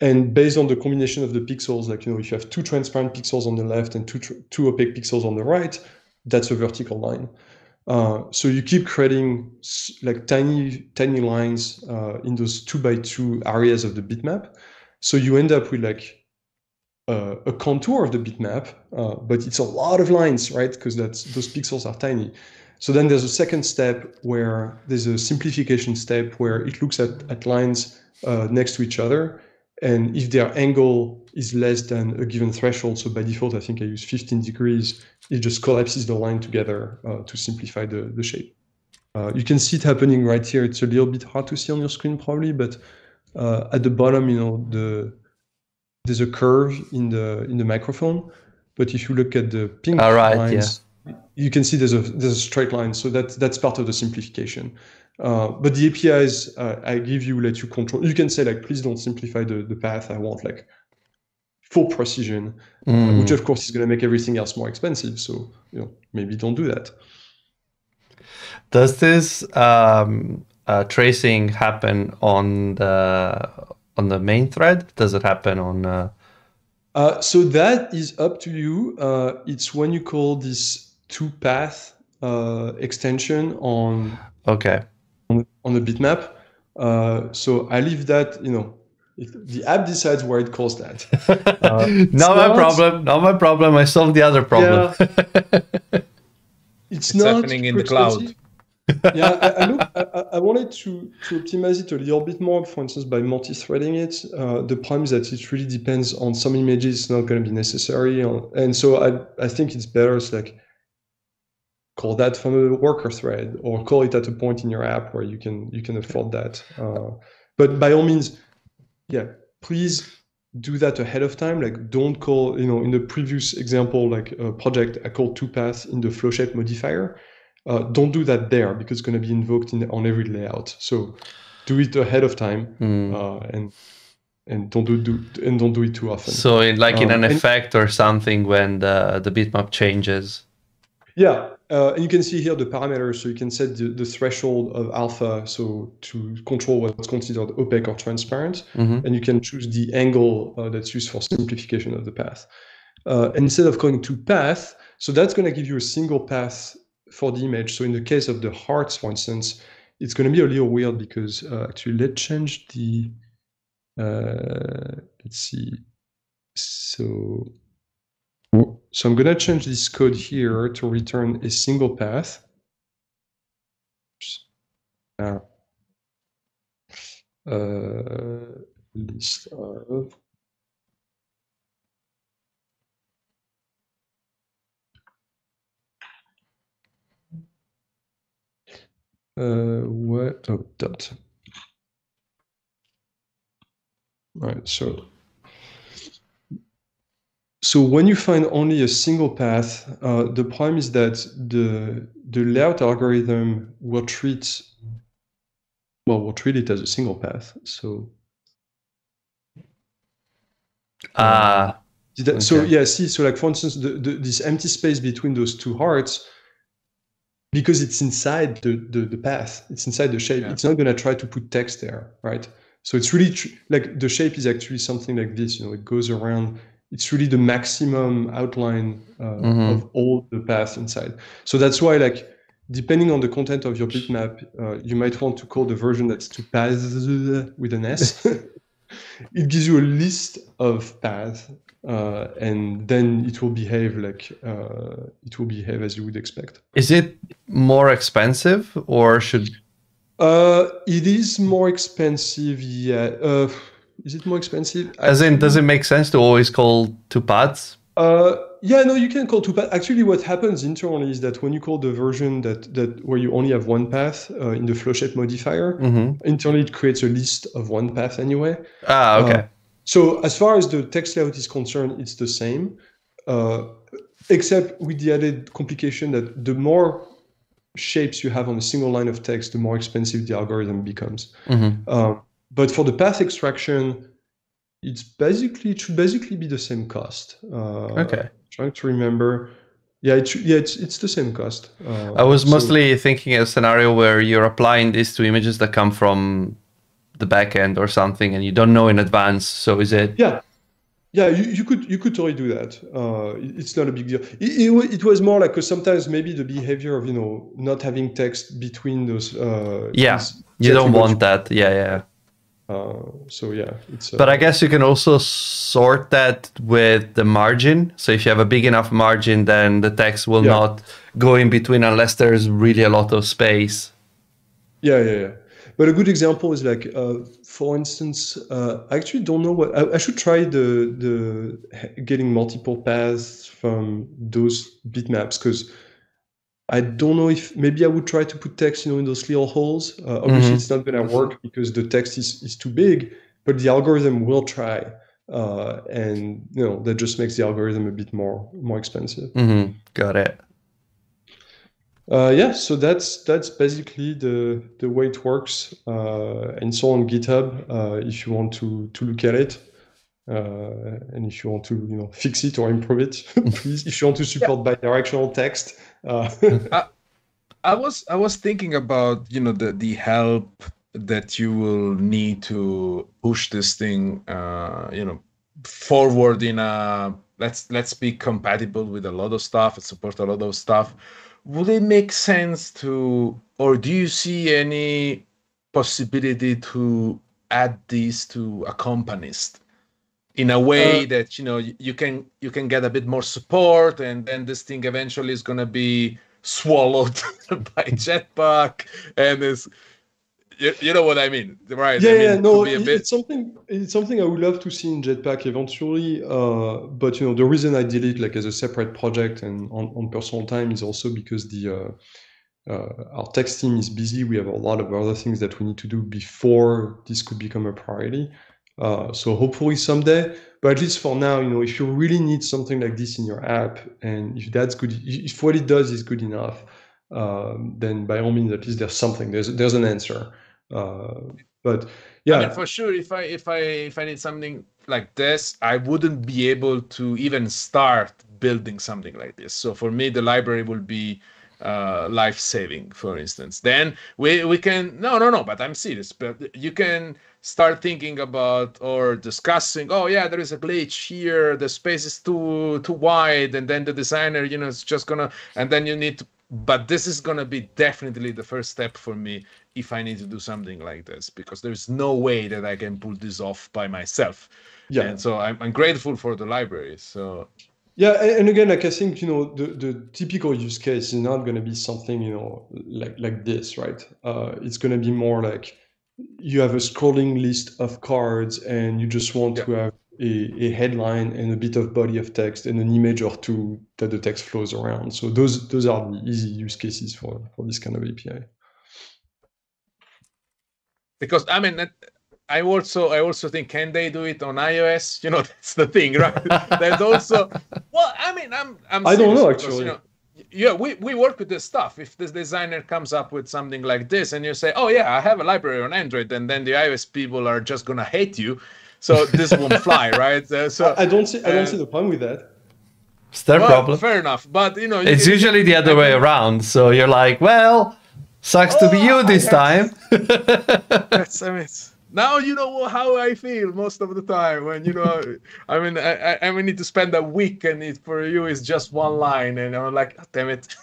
And based on the combination of the pixels, like, you know, if you have two transparent pixels on the left and two two opaque pixels on the right, that's a vertical line. Uh, so you keep creating like tiny tiny lines uh, in those two by two areas of the bitmap. So you end up with like uh, a contour of the bitmap, uh, but it's a lot of lines, right? Because that's those pixels are tiny. So then there's a second step where there's a simplification step where it looks at at lines uh, next to each other. And if their angle is less than a given threshold, so by default, I think I use fifteen degrees, it just collapses the line together uh, to simplify the, the shape. Uh, you can see it happening right here. It's a little bit hard to see on your screen probably, but uh, at the bottom, you know, the there's a curve in the in the microphone. But if you look at the pink All right, lines, yeah. you can see there's a there's a straight line. So that's that's part of the simplification. Uh, but the A P Is uh, I give you let you control. You can say like, please don't simplify the, the path. I want like full precision, mm. uh, which of course is going to make everything else more expensive. So, you know, maybe don't do that. Does this um, uh, tracing happen on the on the main thread? Does it happen on? Uh... Uh, so that is up to you. Uh, it's when you call this two path uh, extension on. Okay. On the bitmap, uh, so I leave that, you know, it, the app decides where it calls that. Uh, not my not, problem, not my problem, I solved the other problem. Yeah. it's, it's not happening in the cloud. yeah, I, I, look, I, I wanted to, to optimize it a little bit more, for instance, by multi-threading it. Uh, the problem is that it really depends on some images, it's not going to be necessary, on, and so I, I think it's better, it's like, call that from a worker thread, or call it at a point in your app where you can you can afford that. Uh, but by all means, yeah, please do that ahead of time. Like, don't call, you know, in the previous example, like a project, I called toPath in the flowshape modifier. Uh, don't do that there because it's going to be invoked in, on every layout. So do it ahead of time, mm. uh, and and don't do, do and don't do it too often. So in, like um, in an effect or something when the the bitmap changes. Yeah, uh, and you can see here the parameters, so you can set the, the threshold of alpha, so to control what's considered opaque or transparent, mm-hmm. and you can choose the angle uh, that's used for simplification of the path. Uh, and instead of going to path, so that's going to give you a single path for the image. So in the case of the hearts, for instance, it's going to be a little weird because uh, actually let's change the Uh, let's see. So, so I'm going to change this code here to return a single path. Uh, uh, list of Uh, what? Oh, dot. All right. So, so when you find only a single path, uh, the problem is that the the layout algorithm will treat well, will treat it as a single path. So. Ah. Uh, did that, okay. So yeah. See. So like for instance, the, the this empty space between those two hearts. Because it's inside the, the, the path, it's inside the shape. Yeah. It's not going to try to put text there, right? So it's really tr like the shape is actually something like this. You know, it goes around. It's really the maximum outline uh, mm-hmm. of all the paths inside. So that's why, like, depending on the content of your bitmap, uh, you might want to call the version that's two paths with an S. It gives you a list of paths, uh, and then it will behave like uh, it will behave as you would expect. Is it more expensive, or should? Uh, it is more expensive. Yeah. Uh, is it more expensive? As in, does it make sense to always call two paths? Uh, yeah. No, you can call two paths. Actually, what happens internally is that when you call the version that that where you only have one path uh, in the flowshape modifier, mm-hmm. internally it creates a list of one path anyway. Ah, okay. Uh, So as far as the text layout is concerned, it's the same, uh, except with the added complication that the more shapes you have on a single line of text, the more expensive the algorithm becomes. Mm-hmm. um, but for the path extraction, it's basically it should basically be the same cost. Uh, okay. I'm trying to remember. Yeah, it should, yeah, it's it's the same cost. Uh, I was so. mostly thinking a scenario where you're applying this to images that come from the back end or something, and you don't know in advance. So is it? Yeah, yeah. You, you could you could totally do that. Uh, it, it's not a big deal. It, it, it was more like sometimes maybe the behavior of you know not having text between those. Uh, yeah, you don't want that. Yeah, yeah. Uh, so yeah, it's. Uh, but I guess you can also sort that with the margin. So if you have a big enough margin, then the text will yeah. not go in between unless there is really a lot of space. Yeah, yeah, yeah. But a good example is like, uh, for instance, uh, I actually don't know what I, I should try the the getting multiple paths from those bitmaps because I don't know if maybe I would try to put text you know in those little holes. Uh, obviously, mm-hmm. it's not going to work because the text is is too big. But the algorithm will try, uh, and you know that just makes the algorithm a bit more more expensive. Mm-hmm. Got it. Uh, yeah, so that's that's basically the the way it works, uh, and so on GitHub. Uh, if you want to to look at it, uh, and if you want to you know fix it or improve it, please. If you want to support yeah. bidirectional text, uh, I, I was I was thinking about you know the the help that you will need to push this thing uh, you know forward in a let's let's be compatible with a lot of stuff and support a lot of stuff. Would it make sense to, or do you see any possibility to add these to Accompanist in a way uh, that you know you can you can get a bit more support, and then this thing eventually is going to be swallowed by Jetpack, and it's you, you know what I mean, right? Yeah, I mean, yeah no, it, bit... it's something it's something I would love to see in Jetpack eventually. Uh, but you know, the reason I did it like as a separate project and on, on personal time is also because the uh, uh, our text team is busy. We have a lot of other things that we need to do before this could become a priority. Uh, so hopefully someday. But at least for now, you know, if you really need something like this in your app, and if that's good, if what it does is good enough, uh, then by all means, at least there's something. There's there's an answer. Uh, but yeah, I mean, for sure. If I if I if I did something like this, I wouldn't be able to even start building something like this. So for me, the library will be uh, life-saving. For instance, then we we can no no no. But I'm serious. But you can start thinking about or discussing. Oh yeah, there is a glitch here. The space is too too wide, and then the designer, you know, it's just gonna. And then you need to But this is going to be definitely the first step for me if I need to do something like this, because there's no way that I can pull this off by myself. Yeah. And so I'm, I'm grateful for the library. So. Yeah, and again, like I think, you know, the, the typical use case is not going to be something, you know, like like this, right? Uh, it's going to be more like you have a scrolling list of cards and you just want yeah. to have a, a headline and a bit of body of text and an image or two that the text flows around. So those those are the easy use cases for, for this kind of A P I. Because, I mean, that... I also I also think, can they do it on iOS? You know, that's the thing, right? There's also, well, I mean, I'm I'm I don't know because, actually. You know, yeah, we, we work with this stuff. If this designer comes up with something like this, and you say, oh yeah, I have a library on Android, and then the iOS people are just gonna hate you, so this won't fly, right? Uh, so I don't see I don't uh, see the problem with that. It's their well, problem. Fair enough, but you know, it's it, usually the other I mean, way around. So you're like, well, sucks oh, to be you this time. That's I mean. Now you know how I feel most of the time when, you know, I mean, I, I, I need to spend a week and it for you is just one line and I'm like, oh, damn it.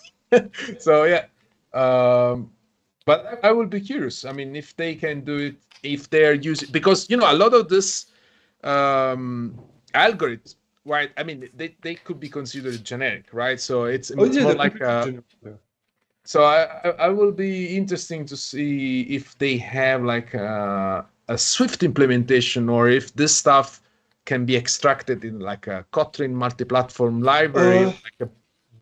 So, yeah. Um, but I will be curious. I mean, if they can do it, if they're using, because, you know, a lot of this um, algorithms, right? I mean, they, they could be considered generic, right? So it's, oh, it's yeah, more like a... So I, I will be interesting to see if they have like a, a Swift implementation or if this stuff can be extracted in like a Kotlin multi-platform library, uh, like a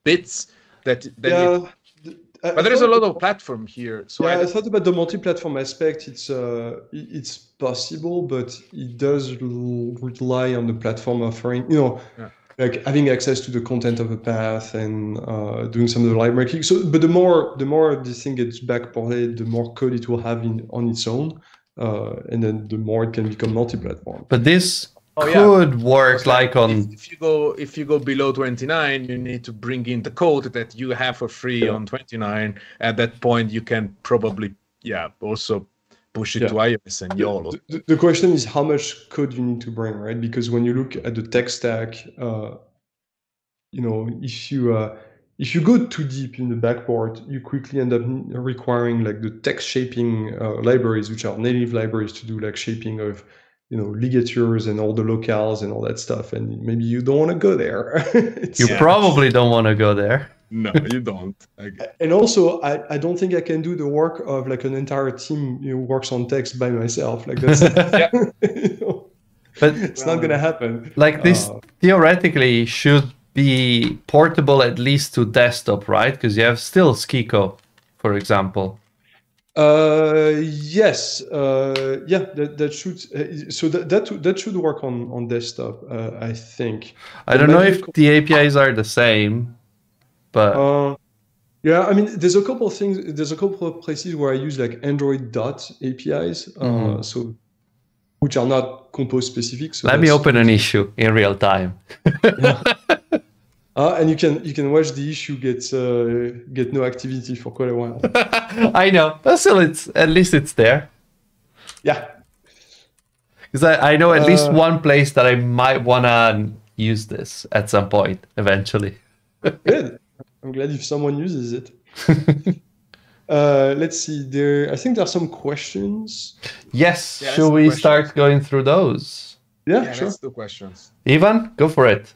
bits that. that yeah, it, I, but there is a lot of platform here. So yeah, I, I thought about the multi-platform aspect. It's uh, it's possible, but it does rely on the platform offering. You know. Yeah. Like having access to the content of a path and uh, doing some of the library key. So, but the more the more this thing gets backported, the more code it will have in, on its own, uh, and then the more it can become multi-platform. But this oh, could yeah. work like, like on if, if you go if you go below twenty-nine, you need to bring in the code that you have for free yeah. on twenty-nine. At that point, you can probably yeah also. push it yeah. to iOS and YOLO. The, the question is how much code you need to bring, right? Because when you look at the tech stack, uh, you know, if you uh, if you go too deep in the backport, you quickly end up requiring like the text shaping uh, libraries, which are native libraries to do like shaping of, you know, ligatures and all the locales and all that stuff. And maybe you don't want to go there. You yeah. probably don't want to go there. No, you don't. And also, I, I don't think I can do the work of like an entire team you know, works on text by myself. Like that's, yeah. you know, but it's well, not gonna happen. Like this uh, theoretically should be portable at least to desktop, right? Because you have still Skiko, for example. Uh, yes. Uh, yeah, that, that should. Uh, so that, that that should work on on desktop, uh, I think. I don't know if the A P Is are the same. But uh, yeah, I mean, there's a couple of things. There's a couple of places where I use like Android dot A P Is, mm-hmm. uh, so which are not Compose specific. So let me open an issue in real time. yeah. uh, and you can you can watch the issue get uh, get no activity for quite a while. I know, but still, it's at least it's there. Yeah, because I I know at uh, least one place that I might wanna use this at some point eventually. Good. I'm glad if someone uses it. uh, let's see. There, I think there are some questions. Yes. Yeah, should we questions. start going through those? Yeah, yeah sure. Let's do questions. Ivan, go for it.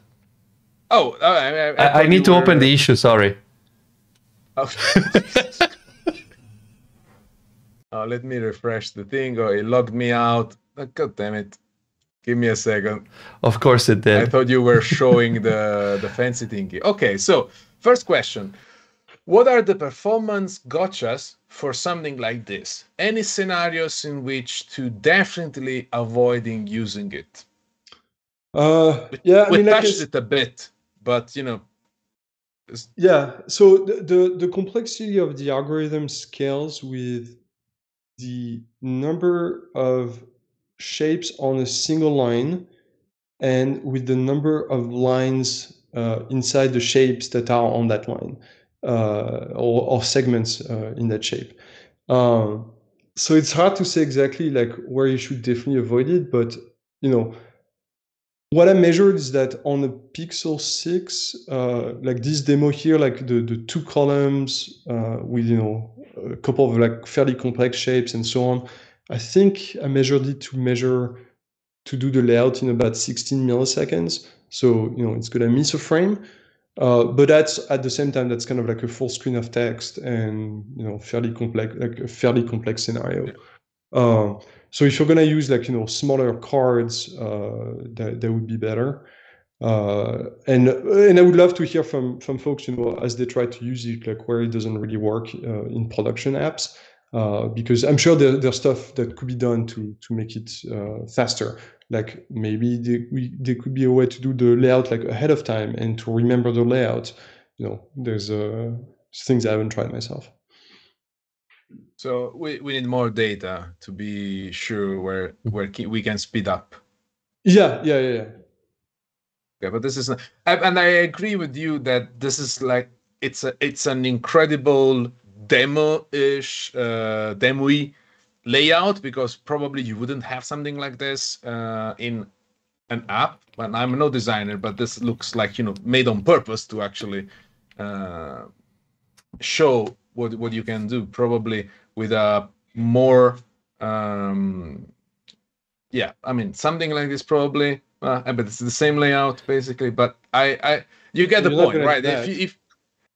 Oh, I, I, I, I, I need to were... open the issue. Sorry. Oh. oh, let me refresh the thing. Oh, it logged me out. Oh, God damn it. Give me a second. Of course it did. I thought you were showing the, the fancy thingy. Okay, so first question. What are the performance gotchas for something like this? Any scenarios in which to definitely avoiding using it? Uh, we yeah, we I mean, touched like it a bit, but, you know. It's... Yeah, so the, the, the complexity of the algorithm scales with the number of shapes on a single line and with the number of lines uh, inside the shapes that are on that line uh, or, or segments uh, in that shape. Um, so it's hard to say exactly like where you should definitely avoid it, but you know, what I measured is that on the Pixel six, uh, like this demo here, like the, the two columns uh, with, you know, a couple of like fairly complex shapes and so on, I think I measured it to measure, to do the layout in about sixteen milliseconds. So, you know, it's gonna miss a frame, uh, but that's at the same time, that's kind of like a full screen of text and, you know, fairly complex, like a fairly complex scenario. Um, so if you're gonna use like, you know, smaller cards, uh, that, that would be better. Uh, and and I would love to hear from from folks, you know, as they try to use it, like where it doesn't really work uh, in production apps, uh, because I'm sure there, there's stuff that could be done to to make it uh, faster. Like maybe they, we, there could be a way to do the layout like ahead of time and to remember the layout. You know, there's uh, things I haven't tried myself. So we, we need more data to be sure where where we can speed up. Yeah, yeah, yeah. yeah. Yeah, but this is, not, and I agree with you that this is like it's a it's an incredible demo-ish, uh, demo-y layout, because probably you wouldn't have something like this uh, in an app. And I'm no designer, but this looks like, you know, made on purpose to actually uh, show what what you can do. Probably with a more, um, yeah, I mean something like this probably. Uh, but it's the same layout basically. But I, I you get the You're point, right? If, you, if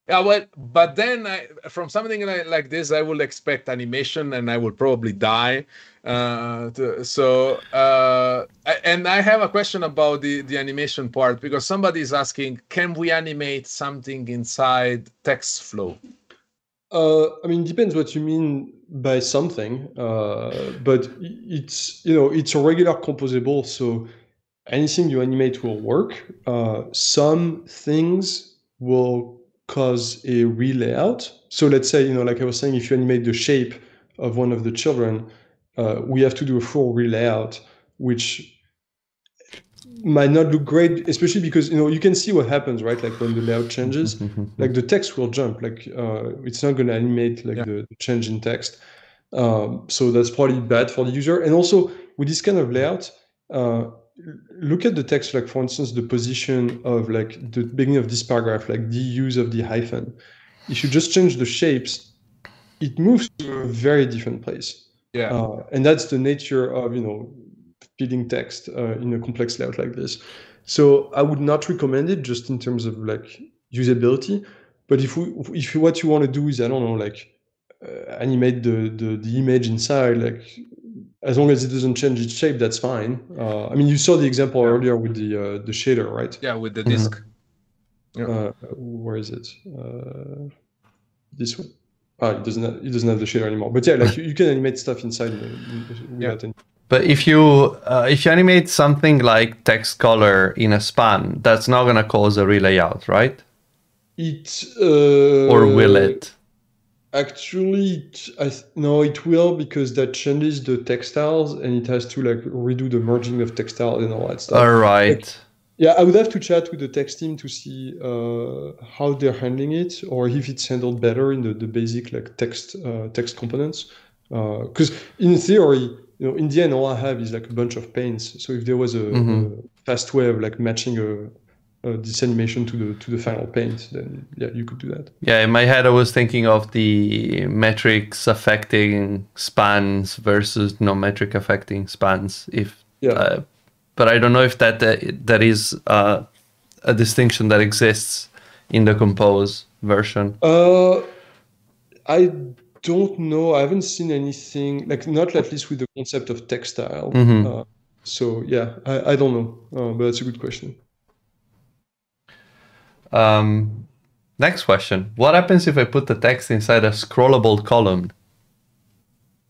yeah, well, but then I, from something like, like this, I will expect animation, and I will probably die. Uh, to, so, uh, I, and I have a question about the the animation part, because somebody is asking, can we animate something inside text flow? Uh, I mean, depends what you mean by something, uh, but it's you know it's a regular composable, so. Anything you animate will work. Uh, some things will cause a re-layout. So let's say, you know, like I was saying, if you animate the shape of one of the children, uh, we have to do a full re-layout, which might not look great, especially because, you know, you can see what happens, right? Like when the layout changes, like the text will jump, like uh, it's not gonna animate like yeah. the, the change in text. Um, so that's probably bad for the user. And also with this kind of layout, uh, look at the text, like for instance, the position of like the beginning of this paragraph, like the use of the hyphen. If you just change the shapes, it moves to a very different place. Yeah, uh, and that's the nature of, you know, feeding text uh, in a complex layout like this. So I would not recommend it just in terms of like usability. But if we, if what you want to do is, I don't know, like uh, animate the, the the image inside, like. As long as it doesn't change its shape, that's fine. Uh, I mean, you saw the example yeah. earlier with the uh, the shader, right? Yeah, with the disk. Mm-hmm. yeah. Uh, where is it? Uh, this one. Ah, it doesn't. Have, it doesn't have the shader anymore. But yeah, like you, you can animate stuff inside without any. But if you uh, if you animate something like text color in a span, that's not going to cause a re-layout, right? It uh, or will it? Actually, I no, it will, because that changes the textiles and it has to like redo the merging of textiles and all that stuff. All right. Like, yeah, I would have to chat with the text team to see uh, how they're handling it, or if it's handled better in the, the basic like text uh, text components. Because uh, in theory, you know, in the end, all I have is like a bunch of panes. So if there was a, mm-hmm. a fast way of like matching a Uh, this animation to the to the final paint, then yeah, you could do that. Yeah, in my head I was thinking of the metrics affecting spans versus non-metric affecting spans. If yeah, uh, but I don't know if that that, that is uh, a distinction that exists in the Compose version. Uh, I don't know. I haven't seen anything like, not at least with the concept of textile. Mm-hmm. uh, so yeah, I I don't know, uh, but that's a good question. Um, next question. What happens if I put the text inside a scrollable column?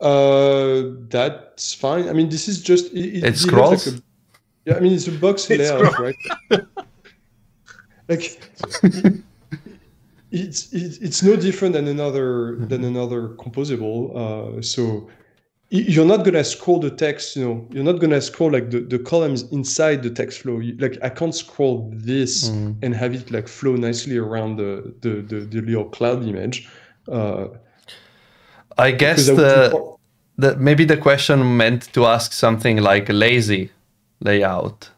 Uh, that's fine. I mean, this is just... It, it, it scrolls? Like a, yeah, I mean, it's a box it layout, scrolls. Right? Like, it's, it's, it's no different than another, than another composable. Uh, so you're not going to scroll the text, you know, you're not going to scroll like the, the columns inside the text flow. You, like I can't scroll this mm. and have it like flow nicely around the, the, the, the little cloud image. Uh, I guess the, the, maybe the question meant to ask something like lazy layout.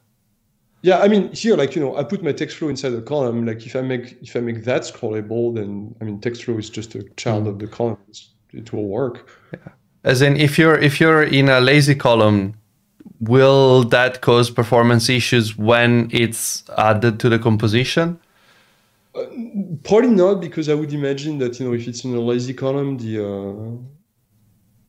Yeah, I mean, here, like, you know, I put my text flow inside the column. Like, if I make if I make that scrollable, then, I mean, text flow is just a child mm. of the column. It's, it will work. Yeah. As in, if you're if you're in a lazy column, will that cause performance issues when it's added to the composition? Uh, probably not, because I would imagine that, you know, if it's in a lazy column, the uh,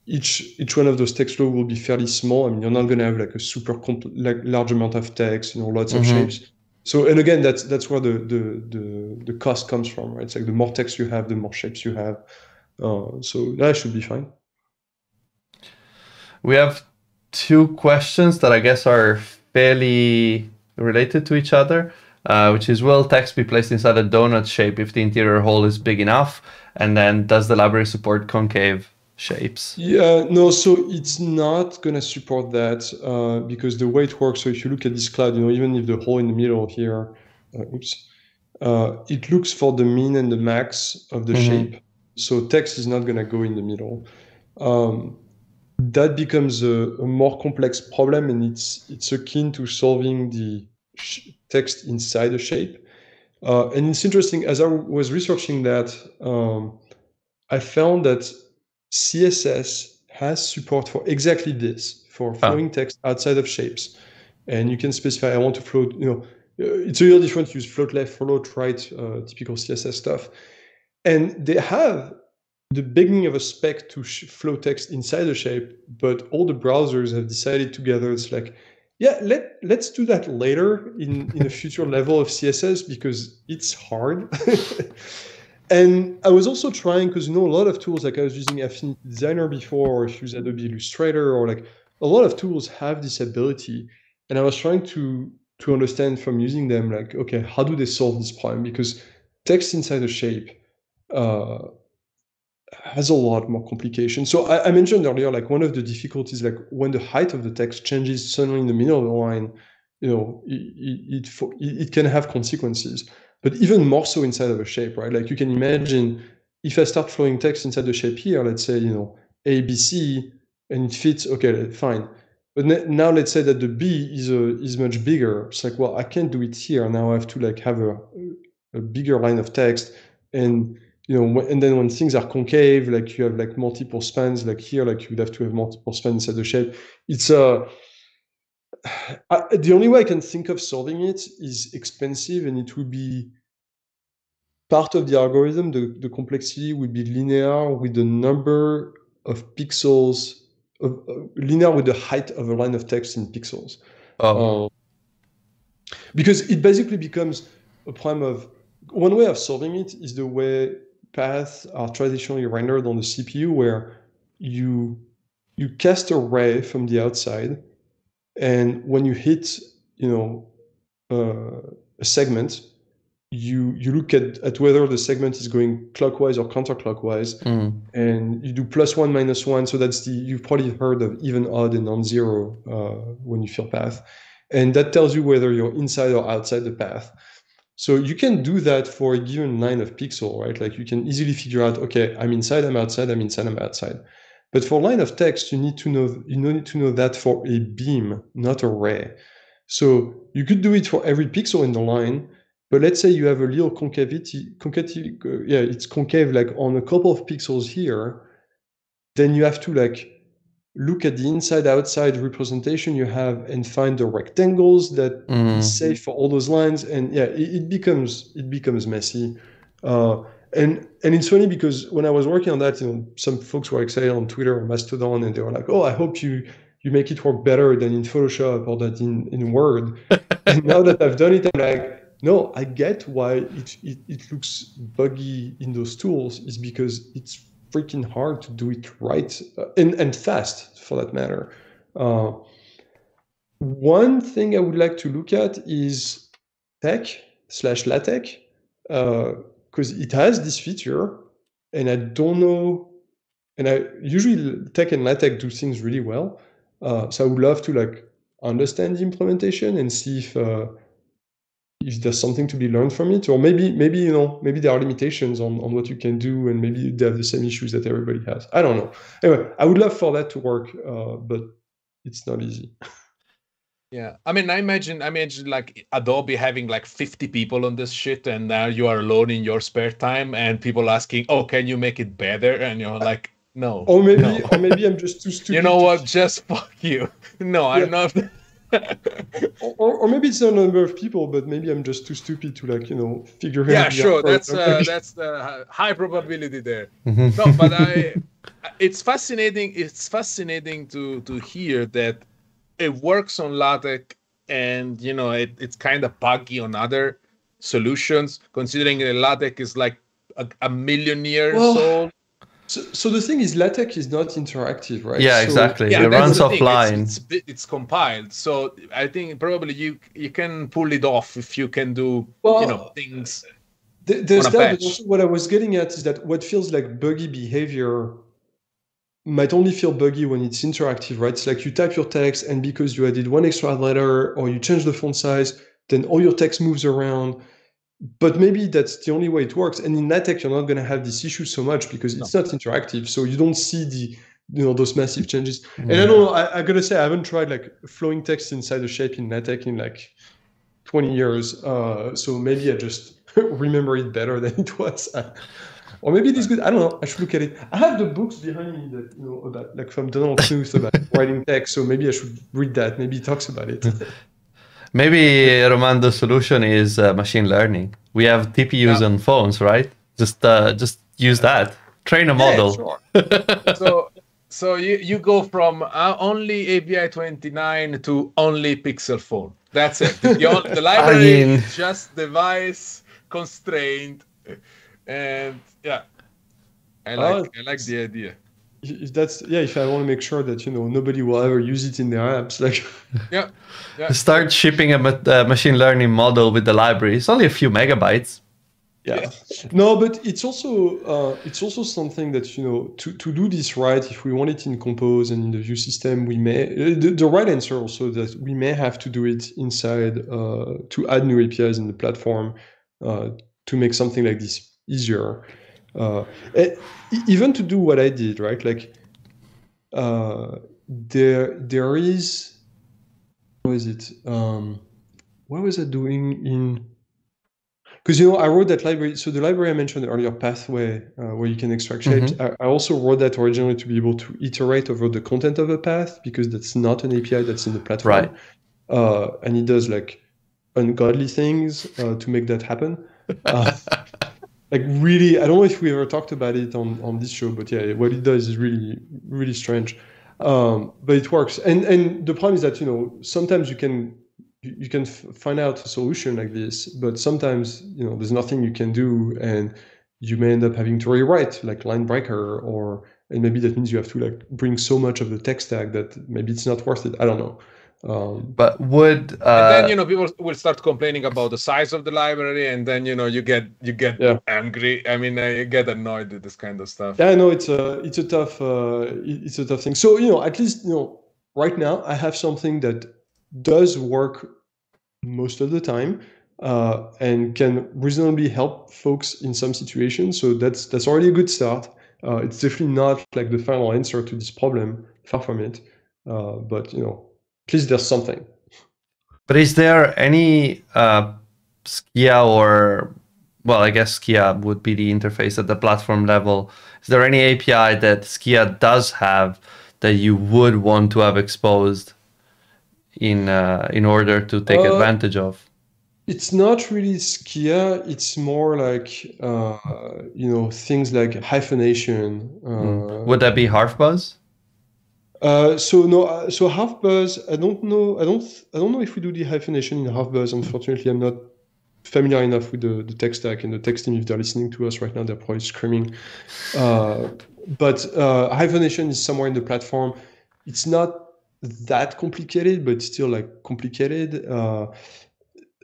each each one of those text flow will be fairly small. I mean, you're not going to have like a super comp like large amount of text, you know, lots mm-hmm. of shapes. So, and again, that's that's where the, the the the cost comes from, right? It's like the more text you have, the more shapes you have. Uh, so that should be fine. We have two questions that I guess are fairly related to each other, uh, which is, will text be placed inside a donut shape if the interior hole is big enough? And then, does the library support concave shapes? Yeah, no, so it's not going to support that uh, because the way it works, so if you look at this cloud, you know, even if the hole in the middle here, uh, oops, uh, it looks for the min and the max of the mm-hmm. shape. So text is not going to go in the middle. Um, That becomes a, a more complex problem, and it's it's akin to solving the sh text inside a shape. Uh, and it's interesting, as I was researching that, um, I found that C S S has support for exactly this, for flowing ah. text outside of shapes. And you can specify, I want to float, you know, it's a little different to use float left, float right, uh, typical C S S stuff. And they have the beginning of a spec to flow text inside a shape, but all the browsers have decided together, it's like, yeah, let, let's do that later in, in a future level of C S S because it's hard. And I was also trying, because you know, a lot of tools, like I was using Affinity Designer before, or if you use Adobe Illustrator, or like a lot of tools have this ability. And I was trying to, to understand from using them, like, okay, how do they solve this problem? Because text inside a shape, uh, has a lot more complication. So I, I mentioned earlier, like one of the difficulties, like when the height of the text changes suddenly in the middle of the line, you know, it, it, it, it can have consequences, but even more so inside of a shape, right? Like you can imagine if I start flowing text inside the shape here, let's say, you know, A, B, C, and it fits, okay, fine. But now let's say that the B is a, is much bigger. It's like, well, I can't do it here. Now I have to like have a, a bigger line of text, and you know, and then when things are concave, like you have like multiple spans, like here, like you would have to have multiple spans inside the shape. It's uh, I, the only way I can think of solving it is expensive, and it would be part of the algorithm. The, the complexity would be linear with the number of pixels, of, uh, linear with the height of a line of text in pixels. Oh. Uh, because it basically becomes a problem of, one way of solving it is the way paths are traditionally rendered on the C P U, where you you cast a ray from the outside, and when you hit you know uh, a segment, you you look at at whether the segment is going clockwise or counterclockwise, mm. and you do plus one minus one. So that's the you've probably heard of even, odd, and non-zero uh, when you fill path, and that tells you whether you're inside or outside the path. So you can do that for a given line of pixel, right? Like you can easily figure out, okay, I'm inside, I'm outside, I'm inside, I'm outside. But for line of text, you need to know you need to know that for a beam, not a ray. So you could do it for every pixel in the line, but let's say you have a little concavity, concavity, yeah, it's concave like on a couple of pixels here, then you have to like look at the inside-outside representation you have and find the rectangles that mm. is safe for all those lines. And yeah, it, it becomes it becomes messy. Uh, and and it's funny because when I was working on that, you know, some folks were excited on Twitter or Mastodon, and they were like, "Oh, I hope you you make it work better than in Photoshop or that in in Word." And now that I've done it, I'm like, no, I get why it it, it looks buggy in those tools. It's because it's freaking hard to do it right uh, and, and fast for that matter. Uh, one thing I would like to look at is tech slash LaTeX because uh, it has this feature, and I don't know, and I usually tech and LaTeX do things really well. Uh, so I would love to like understand the implementation and see if uh, if there's something to be learned from it, or maybe, maybe you know, maybe there are limitations on, on what you can do, and maybe they have the same issues that everybody has. I don't know. Anyway, I would love for that to work, uh, but it's not easy. Yeah, I mean, I imagine, I imagine like Adobe having like fifty people on this shit, and now you are alone in your spare time, and people asking, "Oh, can you make it better?" And you're like, "No." Or maybe, no. or maybe I'm just too stupid. You know what? Just fuck you. No, yeah. I'm not. or, or maybe it's a number of people, but maybe I'm just too stupid to like you know figure yeah, out. Yeah, sure. That's uh, that's the high probability there. Mm-hmm. No, but I. It's fascinating. It's fascinating to to hear that. It works on LaTeX, and you know it, it's kind of buggy on other solutions. Considering that LaTeX is like a, a million years well, old. So, so the thing is, LaTeX is not interactive, right? Yeah, so, exactly. Yeah, it runs offline. It's, it's, it's compiled, so I think probably you you can pull it off if you can do well, you know things. Th there's on a that. But also what I was getting at is that what feels like buggy behavior might only feel buggy when it's interactive, right? It's like you type your text, and because you added one extra letter or you change the font size, then all your text moves around. But maybe that's the only way it works. And in LaTeX, you're not going to have this issue so much because it's no. not interactive. So you don't see the, you know, those massive changes. Mm-hmm. And I don't know, I, I got to say, I haven't tried like flowing text inside a shape in LaTeX in like twenty years. Uh, so maybe I just remember it better than it was. Or maybe it is good. I don't know. I should look at it. I have the books behind me that you know about, like from Donald Knuth about writing text. So maybe I should read that. Maybe he talks about it. Maybe Romain, the solution is uh, machine learning. We have T P Us yeah. on phones, right? Just, uh, just use that. Train a model. Yeah, sure. so, so you you go from uh, only A P I twenty-nine to only Pixel phone. That's it. Your, the library I mean... is just device constrained. And yeah, I like uh, I like the idea. If that's yeah, if I want to make sure that you know nobody will ever use it in their apps, like yeah, yeah. Start shipping a uh, machine learning model with the library. It's only a few megabytes. Yeah, yeah. No, but it's also uh, it's also something that you know to to do this right. If we want it in Compose and in the view system, we may uh, the, the right answer also that we may have to do it inside uh, to add new A P Is in the platform uh, to make something like this easier, uh, even to do what I did, right? Like uh, there, there is, what is it? Um, what was I doing in? Because you know, I wrote that library. So the library I mentioned earlier, Pathway, uh, where you can extract shapes. Mm-hmm. I, I also wrote that originally to be able to iterate over the content of a path because that's not an A P I that's in the platform, right. uh, and it does like ungodly things uh, to make that happen. Uh, Like really, I don't know if we ever talked about it on, on this show, but yeah, what it does is really, really strange. Um, but it works. And and the problem is that, you know, sometimes you can you can find out a solution like this, but sometimes, you know, there's nothing you can do and you may end up having to rewrite like line breaker or, and maybe that means you have to like bring so much of the tech stack that maybe it's not worth it. I don't know. Um, but would uh, and then you know people will start complaining about the size of the library, and then you know you get you get yeah. angry. I mean, uh, you get annoyed with this kind of stuff. Yeah, I know it's a it's a tough uh, it's a tough thing. So you know, at least you know right now I have something that does work most of the time uh, and can reasonably help folks in some situations. So that's that's already a good start. Uh, it's definitely not like the final answer to this problem. Far from it. Uh, but you know. At least there's something. But is there any uh, Skia or, well, I guess Skia would be the interface at the platform level. Is there any A P I that Skia does have that you would want to have exposed in uh, in order to take uh, advantage of? It's not really Skia. It's more like, uh, you know, things like hyphenation. Uh, mm. Would that be HarfBuzz? Uh, so no, uh, so HarfBuzz. I don't know. I don't. I don't know if we do the hyphenation in HarfBuzz. Unfortunately, I'm not familiar enough with the, the tech stack and the tech team. If they're listening to us right now, they're probably screaming. Uh, but uh, hyphenation is somewhere in the platform. It's not that complicated, but still like complicated. Uh,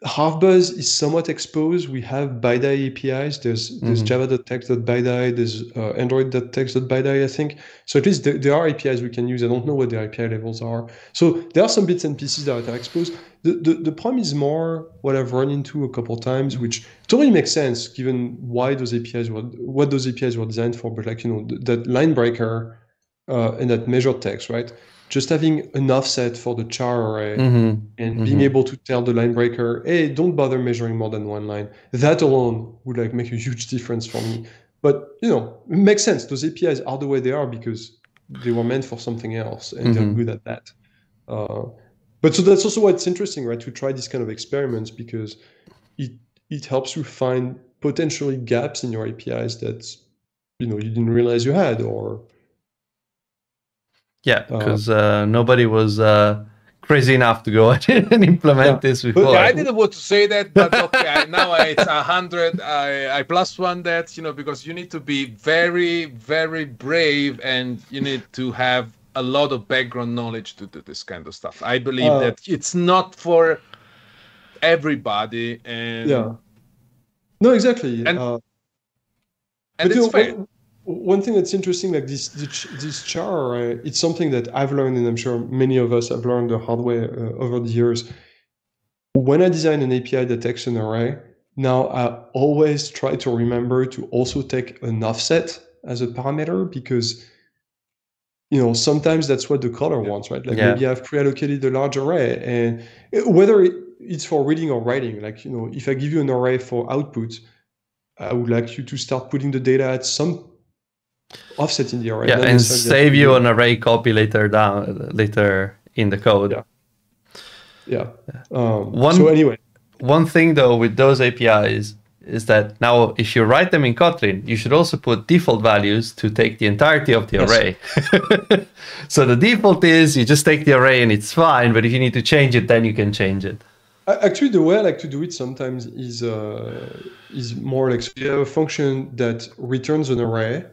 HarfBuzz is somewhat exposed. We have BiDi A P Is. There's there's mm-hmm. java dot text dot bidi. There's uh, android dot text dot bidi, I think. So at least there, there are A P Is we can use. I don't know what the A P I levels are. So there are some bits and pieces that are exposed. The, the, the problem is more what I've run into a couple of times, which totally makes sense given why those A P Is were, what those A P Is were designed for. But like, you know, that line breaker uh, and that measure text, right? Just having an offset for the char array mm-hmm. and mm-hmm. being able to tell the line breaker, hey, don't bother measuring more than one line. That alone would like make a huge difference for me. But, you know, it makes sense. Those A P Is are the way they are because they were meant for something else and mm-hmm. they're good at that. Uh, but so that's also what's interesting, right? To try these kind of experiments because it, it helps you find potentially gaps in your A P Is that, you know, you didn't realize you had or... Yeah, because uh, nobody was uh, crazy enough to go ahead and implement yeah. this before. Yeah, I didn't want to say that, but okay, I, now it's a hundred. I, I plus one that, you know, because you need to be very, very brave and you need to have a lot of background knowledge to do this kind of stuff. I believe uh, that it's not for everybody. And yeah. No, exactly. And, uh, and it's fair. One thing that's interesting, like this, this, this char array, it's something that I've learned, and I'm sure many of us have learned the hard way uh, over the years. When I design an A P I detection array, now I always try to remember to also take an offset as a parameter because, you know, sometimes that's what the caller yeah. wants, right? Like yeah. maybe I've pre-allocated a large array, and whether it, it's for reading or writing, like, you know, if I give you an array for output, I would like you to start putting the data at some offset in the array. Yeah, and save you an array copy later down, later in the code. Yeah. Yeah. Um, one, so anyway, one thing though with those A P Is is that now if you write them in Kotlin, you should also put default values to take the entirety of the yes. array. So the default is you just take the array and it's fine. But if you need to change it, then you can change it. Actually, the way I like to do it sometimes is uh, is more like so you have a function that returns an array.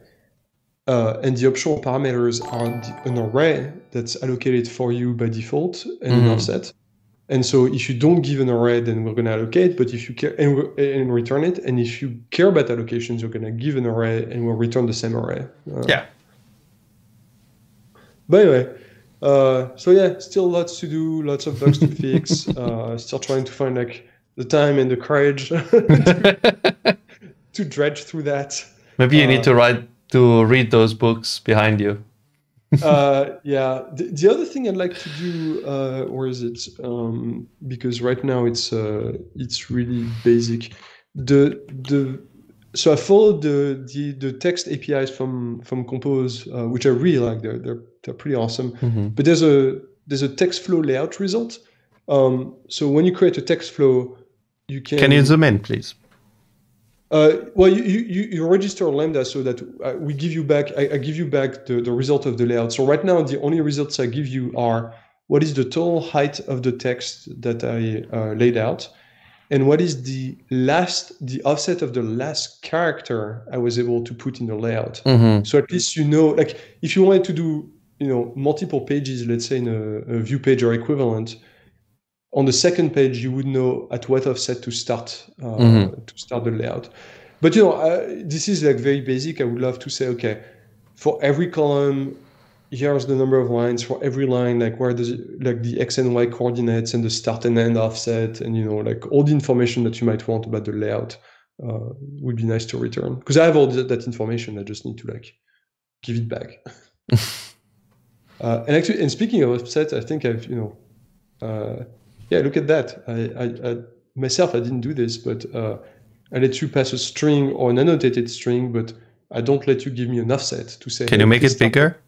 Uh, and the optional parameters are the, an array that's allocated for you by default and mm-hmm. an offset. And so if you don't give an array, then we're going to allocate, but if you care and, and return it. And if you care about allocations, you're going to give an array and we'll return the same array. Uh, yeah. But anyway, uh, so yeah, still lots to do, lots of bugs to fix, uh, still trying to find like the time and the courage to, to dredge through that. Maybe you uh, need to write to read those books behind you. uh, yeah. The, the other thing I'd like to do, uh, or is it, um, because right now it's uh, it's really basic. The the so I followed the the, the text A P Is from from Compose, uh, which I really like. They're they're, they're pretty awesome. Mm-hmm. But there's a there's a text flow layout result. Um, so when you create a text flow, you can. Can you zoom in, please? Uh, well, you, you, you register Lambda so that uh, we give you back, I, I give you back the, the result of the layout. So right now, the only results I give you are what is the total height of the text that I uh, laid out, and what is the last, the offset of the last character I was able to put in the layout. Mm-hmm. So at least you know, like if you wanted to do, you know, multiple pages, let's say in a, a view page or equivalent, on the second page, you would know at what offset to start uh, mm-hmm. to start the layout. But you know, uh, this is like very basic. I would love to say, okay, for every column, here's the number of lines. For every line, like where does it, like the x and y coordinates and the start and end offset, and you know, like all the information that you might want about the layout uh, would be nice to return because I have all that, that information. I just need to like give it back. uh, and actually, and speaking of offset, I think I've you know. Uh, Yeah, look at that. I, I, I myself, I didn't do this, but uh, I let you pass a string or an annotated string, but I don't let you give me an offset to say. Can you make it bigger?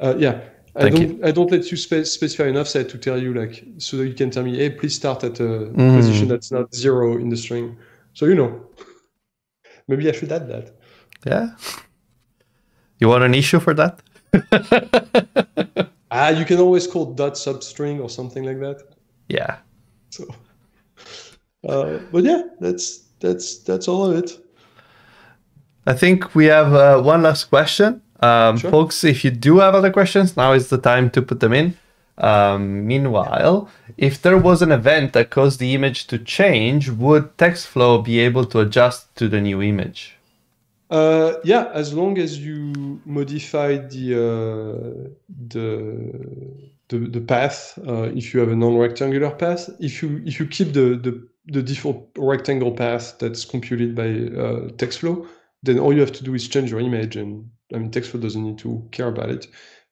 Uh, yeah, I don't. I don't let you spe specify an offset to tell you like so that you can tell me, hey, please start at a mm. position that's not zero in the string. So you know, maybe I should add that. Yeah. You want an issue for that? Ah, you can always call dot substring or something like that. Yeah. So, uh, but yeah, that's that's that's all of it. I think we have uh, one last question, um, sure. folks. If you do have other questions, now is the time to put them in. Um, meanwhile, if there was an event that caused the image to change, would TextFlow be able to adjust to the new image? Uh, yeah, as long as you modify the uh, the. The, the path, uh, if you have a non-rectangular path, if you if you keep the, the, the default rectangle path that's computed by uh, TextFlow, then all you have to do is change your image and I mean, Textflow doesn't need to care about it.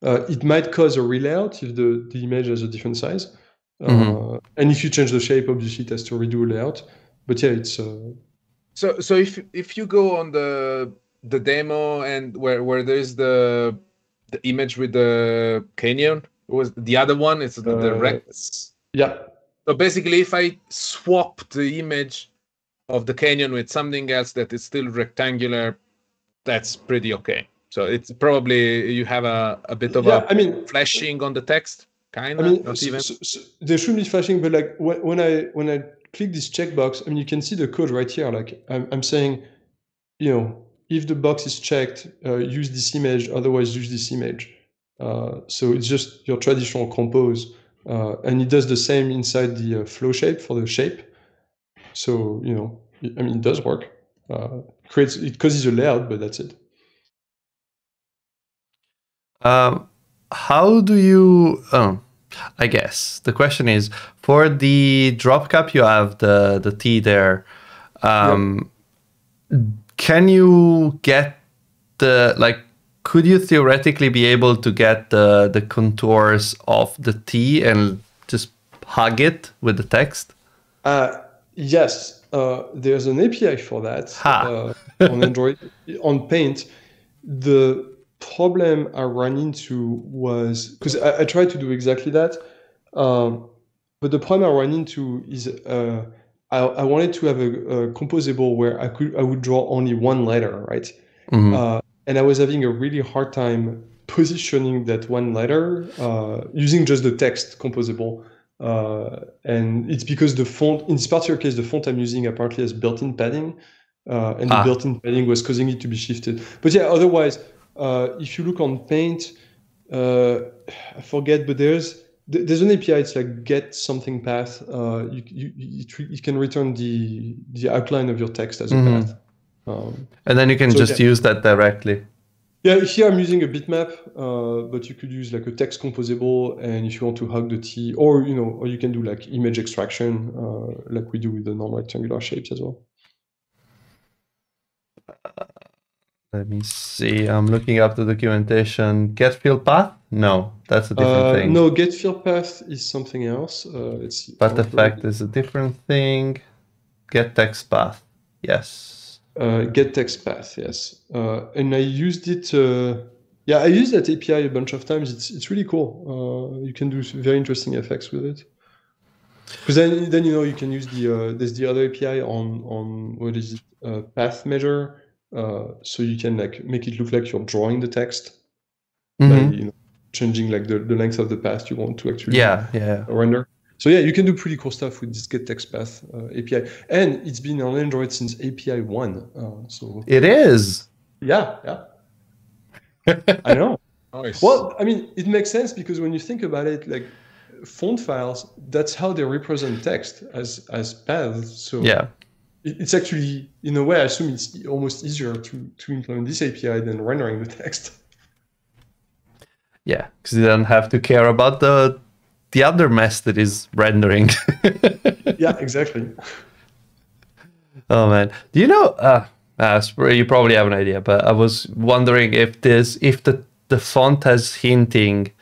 Uh, it might cause a relayout if the, the image has a different size. Uh, mm-hmm. And if you change the shape, obviously it has to redo a layout. But yeah, it's... Uh... So so if if you go on the the demo and where, where there's the the image with the canyon, was the other one, it's the, uh, the rects. Yeah. So basically, if I swap the image of the canyon with something else that is still rectangular, that's pretty okay. So it's probably you have a, a bit of yeah, a I mean, flashing on the text, kind of. I mean, not so, even. So, so there should be flashing, but like when, when I when I click this checkbox, I mean, you can see the code right here. Like I'm, I'm saying, you know, if the box is checked, uh, use this image. Otherwise, use this image. Uh, so it's just your traditional compose, uh, and it does the same inside the uh, flow shape for the shape. So, you know, I mean, it does work. Uh, creates it causes a layout, but that's it. Um, how do you? Oh, I guess the question is for the drop cap. You have the the T there. Um, yeah. Can you get the like? Could you theoretically be able to get the the contours of the T and just hug it with the text? Uh, yes. Uh, there's an A P I for that uh, on Android. On Paint, the problem I ran into was, because I, I tried to do exactly that, um, but the problem I ran into is uh, I, I wanted to have a, a composable where I could I would draw only one letter, right? Mm-hmm. uh, and I was having a really hard time positioning that one letter uh, using just the text composable. Uh, and it's because the font, in this particular case, the font I'm using apparently has built-in padding, uh, and ah. the built-in padding was causing it to be shifted. But yeah, otherwise, uh, if you look on Paint, uh, I forget, but there's there's an A P I. It's like get something path. Uh, you you it, it can return the the outline of your text as a mm-hmm. path, um, and then you can so just yeah. use that directly. Yeah, here I'm using a bitmap, uh, but you could use like a text composable, and if you want to hug the T, or you know, or you can do like image extraction, uh, like we do with the non-rectangular shapes as well. Uh, let me see. I'm looking up the documentation. Get field path? No, that's a different uh, thing. No, get field path is something else. Uh, it's path effect is a different thing. Get text path. Yes. Uh, get text path, yes, uh, and I used it. Uh, yeah, I used that A P I a bunch of times. It's it's really cool. Uh, you can do very interesting effects with it. Because then then you know you can use the uh, there's the other A P I on on what is it uh, path measure, uh, so you can like make it look like you're drawing the text mm-hmm. by you know changing like the, the length of the path you want to actually yeah yeah render. So yeah, you can do pretty cool stuff with this Get Text Path uh, A P I, and it's been on Android since A P I one. Uh, so it is. Yeah, yeah. I know. Nice. Well, I mean, it makes sense because when you think about it, like font files, that's how they represent text as as paths. So yeah, it, it's actually in a way, I assume it's almost easier to to implement this A P I than rendering the text. Yeah, because you don't have to care about the. The other mess that is rendering. Yeah, exactly. Oh man, do you know? Uh, uh, you probably have an idea, but I was wondering if this, if the the font has hinting,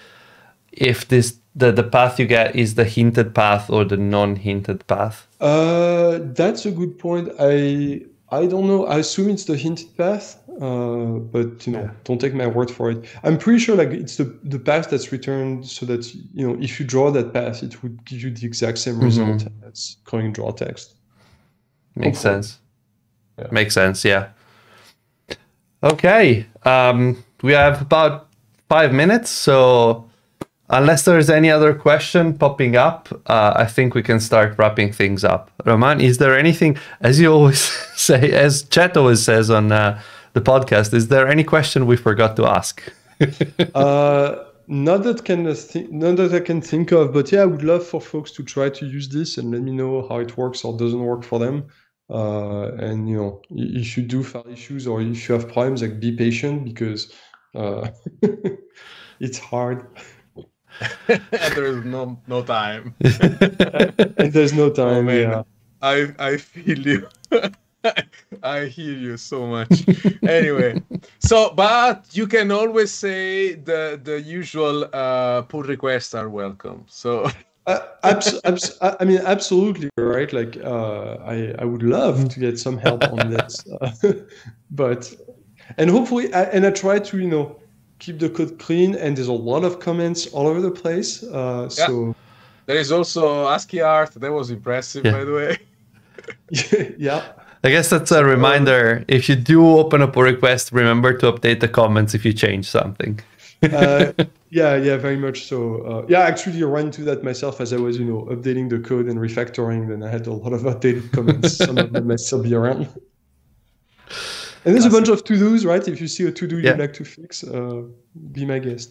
if this the the path you get is the hinted path or the non-hinted path. Uh, that's a good point. I I don't know. I assume it's the hinted path. Uh, but you know, yeah. don't take my word for it. I'm pretty sure like it's the the path that's returned, so that you know if you draw that path, it would give you the exact same mm-hmm. result as calling draw text. Makes Hopefully. sense. Yeah. Makes sense. Yeah. Okay. Um, we have about five minutes, so unless there is any other question popping up, uh, I think we can start wrapping things up. Romain, is there anything, as you always say, as chat always says on? Uh, The podcast. Is there any question we forgot to ask? uh, not that can not that I can think of, but yeah, I would love for folks to try to use this and let me know how it works or doesn't work for them. Uh, and you know, if you do file issues or if you have problems, like be patient because uh, it's hard. There's no no time. And there's no time. Oh, man. Yeah. I I feel you. I hear you so much. Anyway, so but you can always say the the usual uh, pull requests are welcome. So uh, abs abs I mean, absolutely right. Like uh, I I would love to get some help on this, uh, but and hopefully I, and I try to you know keep the code clean. And there's a lot of comments all over the place. Uh, yeah. So there is also ASCII art. That was impressive, yeah. by the way. Yeah. I guess that's a reminder. If you do open up a request, remember to update the comments if you change something. uh, yeah, yeah, very much so. Uh, yeah, actually, I ran into that myself as I was, you know, updating the code and refactoring. And I had a lot of updated comments. Some of them might still be around. And there's awesome. a bunch of to-dos, right? If you see a to-do yeah. you'd like to fix, uh, be my guest.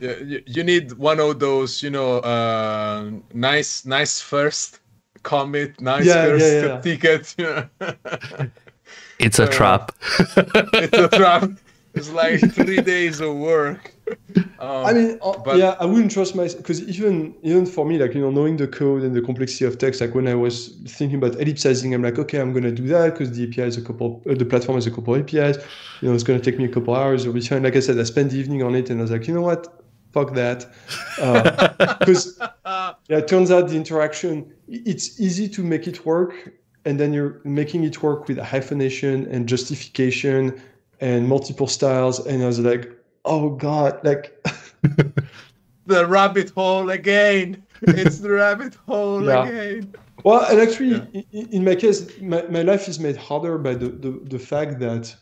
yeah, you, you need one of those, you know, uh, nice, nice first. Commit, nice yeah, first yeah, yeah. ticket. It's a uh, trap. It's a trap. It's like three days of work. Um, I mean, uh, but... yeah, I wouldn't trust myself because even even for me, like you know, knowing the code and the complexity of text, like when I was thinking about ellipsizing, I'm like, okay, I'm gonna do that because the A P I is a couple, uh, the platform has a couple A P Is. You know, it's gonna take me a couple hours. It'll be fine. Like I said, I spent the evening on it, and I was like, you know what? Fuck that, because uh, yeah, it turns out the interaction, it's easy to make it work, and then you're making it work with hyphenation and justification and multiple styles, and I was like, oh god, like the rabbit hole again. It's the rabbit hole yeah. again. Well, and actually, yeah. in, in my case, my, my life is made harder by the the, the fact that.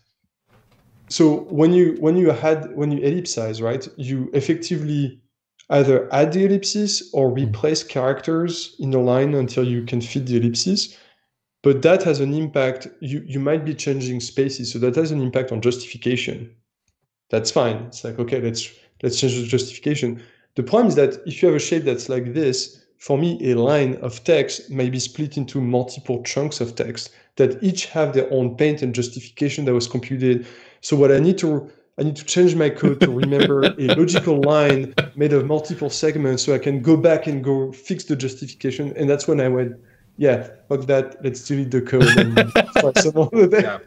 So when you when you had when you ellipsize, right, you effectively either add the ellipses or replace characters in a line until you can fit the ellipses. But that has an impact. You you might be changing spaces, so that has an impact on justification. That's fine. It's like, okay, let's let's change the justification. The problem is that if you have a shape that's like this, for me, a line of text may be split into multiple chunks of text that each have their own paint and justification that was computed. So what I need to, I need to change my code to remember a logical line made of multiple segments so I can go back and go fix the justification. And that's when I went, yeah, fuck that. Let's delete the code and start some other day. Yeah,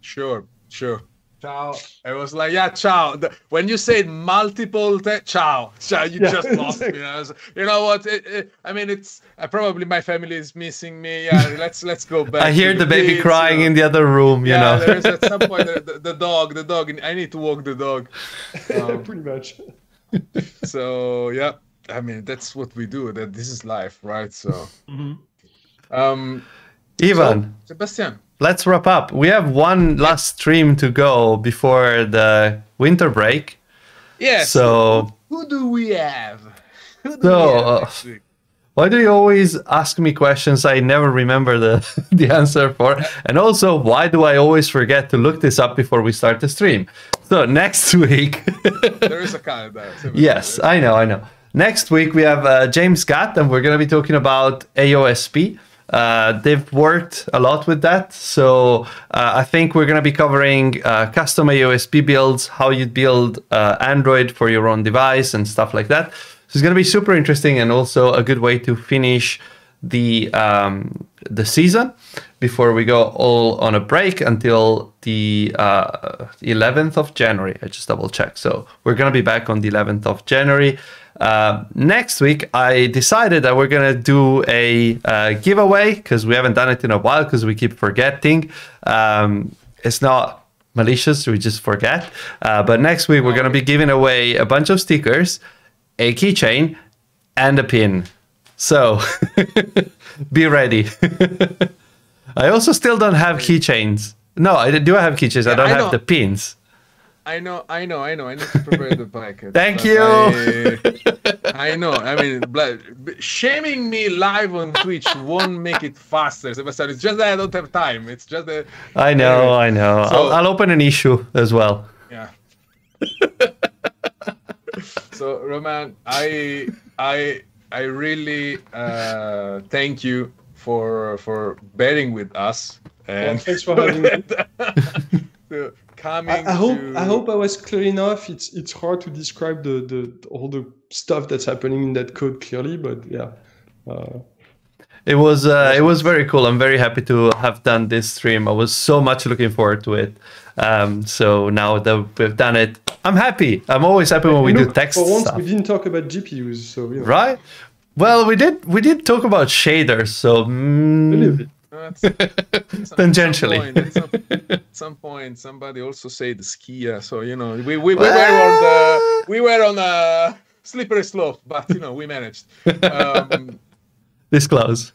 sure, sure. Ciao. I was like, yeah, ciao. The, when you said multiple, ciao, ciao, you yeah, just lost exactly. me. I was, you know what? It, it, I mean, it's uh, probably my family is missing me. Yeah, let's let's go back. I hear the baby kids, crying you know. in the other room. You yeah, know, there is at some point the, the dog, the dog. I need to walk the dog. Um, Pretty much. So yeah, I mean that's what we do. That this is life, right? So, mm-hmm. um, Ivan, so, Sebastian. Let's wrap up. We have one last stream to go before the winter break. Yes. So who do we have? Who do so, we have next week? Why do you always ask me questions I never remember the, the answer for? And also, why do I always forget to look this up before we start the stream? So next week... there is a calendar. Yes, I know, I know. Next week, we have uh, James Scott, and we're going to be talking about A O S P. Uh, they've worked a lot with that, so uh, I think we're going to be covering uh, custom A O S P builds, how you build uh, Android for your own device and stuff like that. So it's going to be super interesting and also a good way to finish the um, the season before we go all on a break until the uh, eleventh of January. I just double checked. So we're going to be back on the eleventh of January. Uh, next week, I decided that we're going to do a uh, giveaway because we haven't done it in a while because we keep forgetting. Um, it's not malicious. We just forget. Uh, but next week, we're going to be giving away a bunch of stickers, a keychain, and a pin. So be ready. I also still don't have keychains. No, I do have keychains. Yeah, I don't I have don't. the pins. I know, I know, I know. I need to prepare the packet. Thank you. I, I know. I mean, shaming me live on Twitch won't make it faster. Sebastian, it's just that I don't have time. It's just that. I know, uh, I know. So, I'll, I'll open an issue as well. Yeah. So, Romain, I, I, I really uh, thank you for for bearing with us. And well, thanks for having me. So, Coming I, I hope to... I hope I was clear enough. It's it's hard to describe the, the all the stuff that's happening in that code clearly, but yeah. Uh, It was uh, it was very cool. I'm very happy to have done this stream. I was so much looking forward to it. Um, so now that we've done it, I'm happy. I'm always happy when we Look, do text for once stuff. We didn't talk about G P Us, so you know. Right? Well, we did we did talk about shaders, so mm, a little bit. Tangentially. At some, point, at some point, somebody also said Skia. So you know, we we, we well... were on the we were on a slippery slope, but you know, we managed. Um, this close.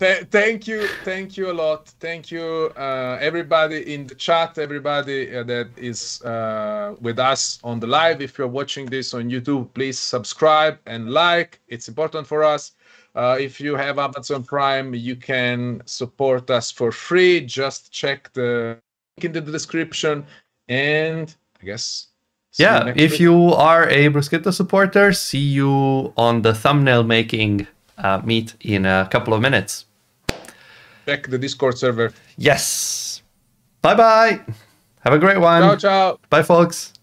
Th thank you, thank you a lot. Thank you, uh, everybody in the chat, everybody uh, that is uh, with us on the live. If you're watching this on YouTube, please subscribe and like. It's important for us. Uh, if you have Amazon Prime, you can support us for free. Just check the link in the description. And I guess... yeah, if week. you are a Bruschetta supporter, see you on the thumbnail making uh, meet in a couple of minutes. Check the Discord server. Yes. Bye-bye. Have a great one. Ciao, ciao. Bye, folks.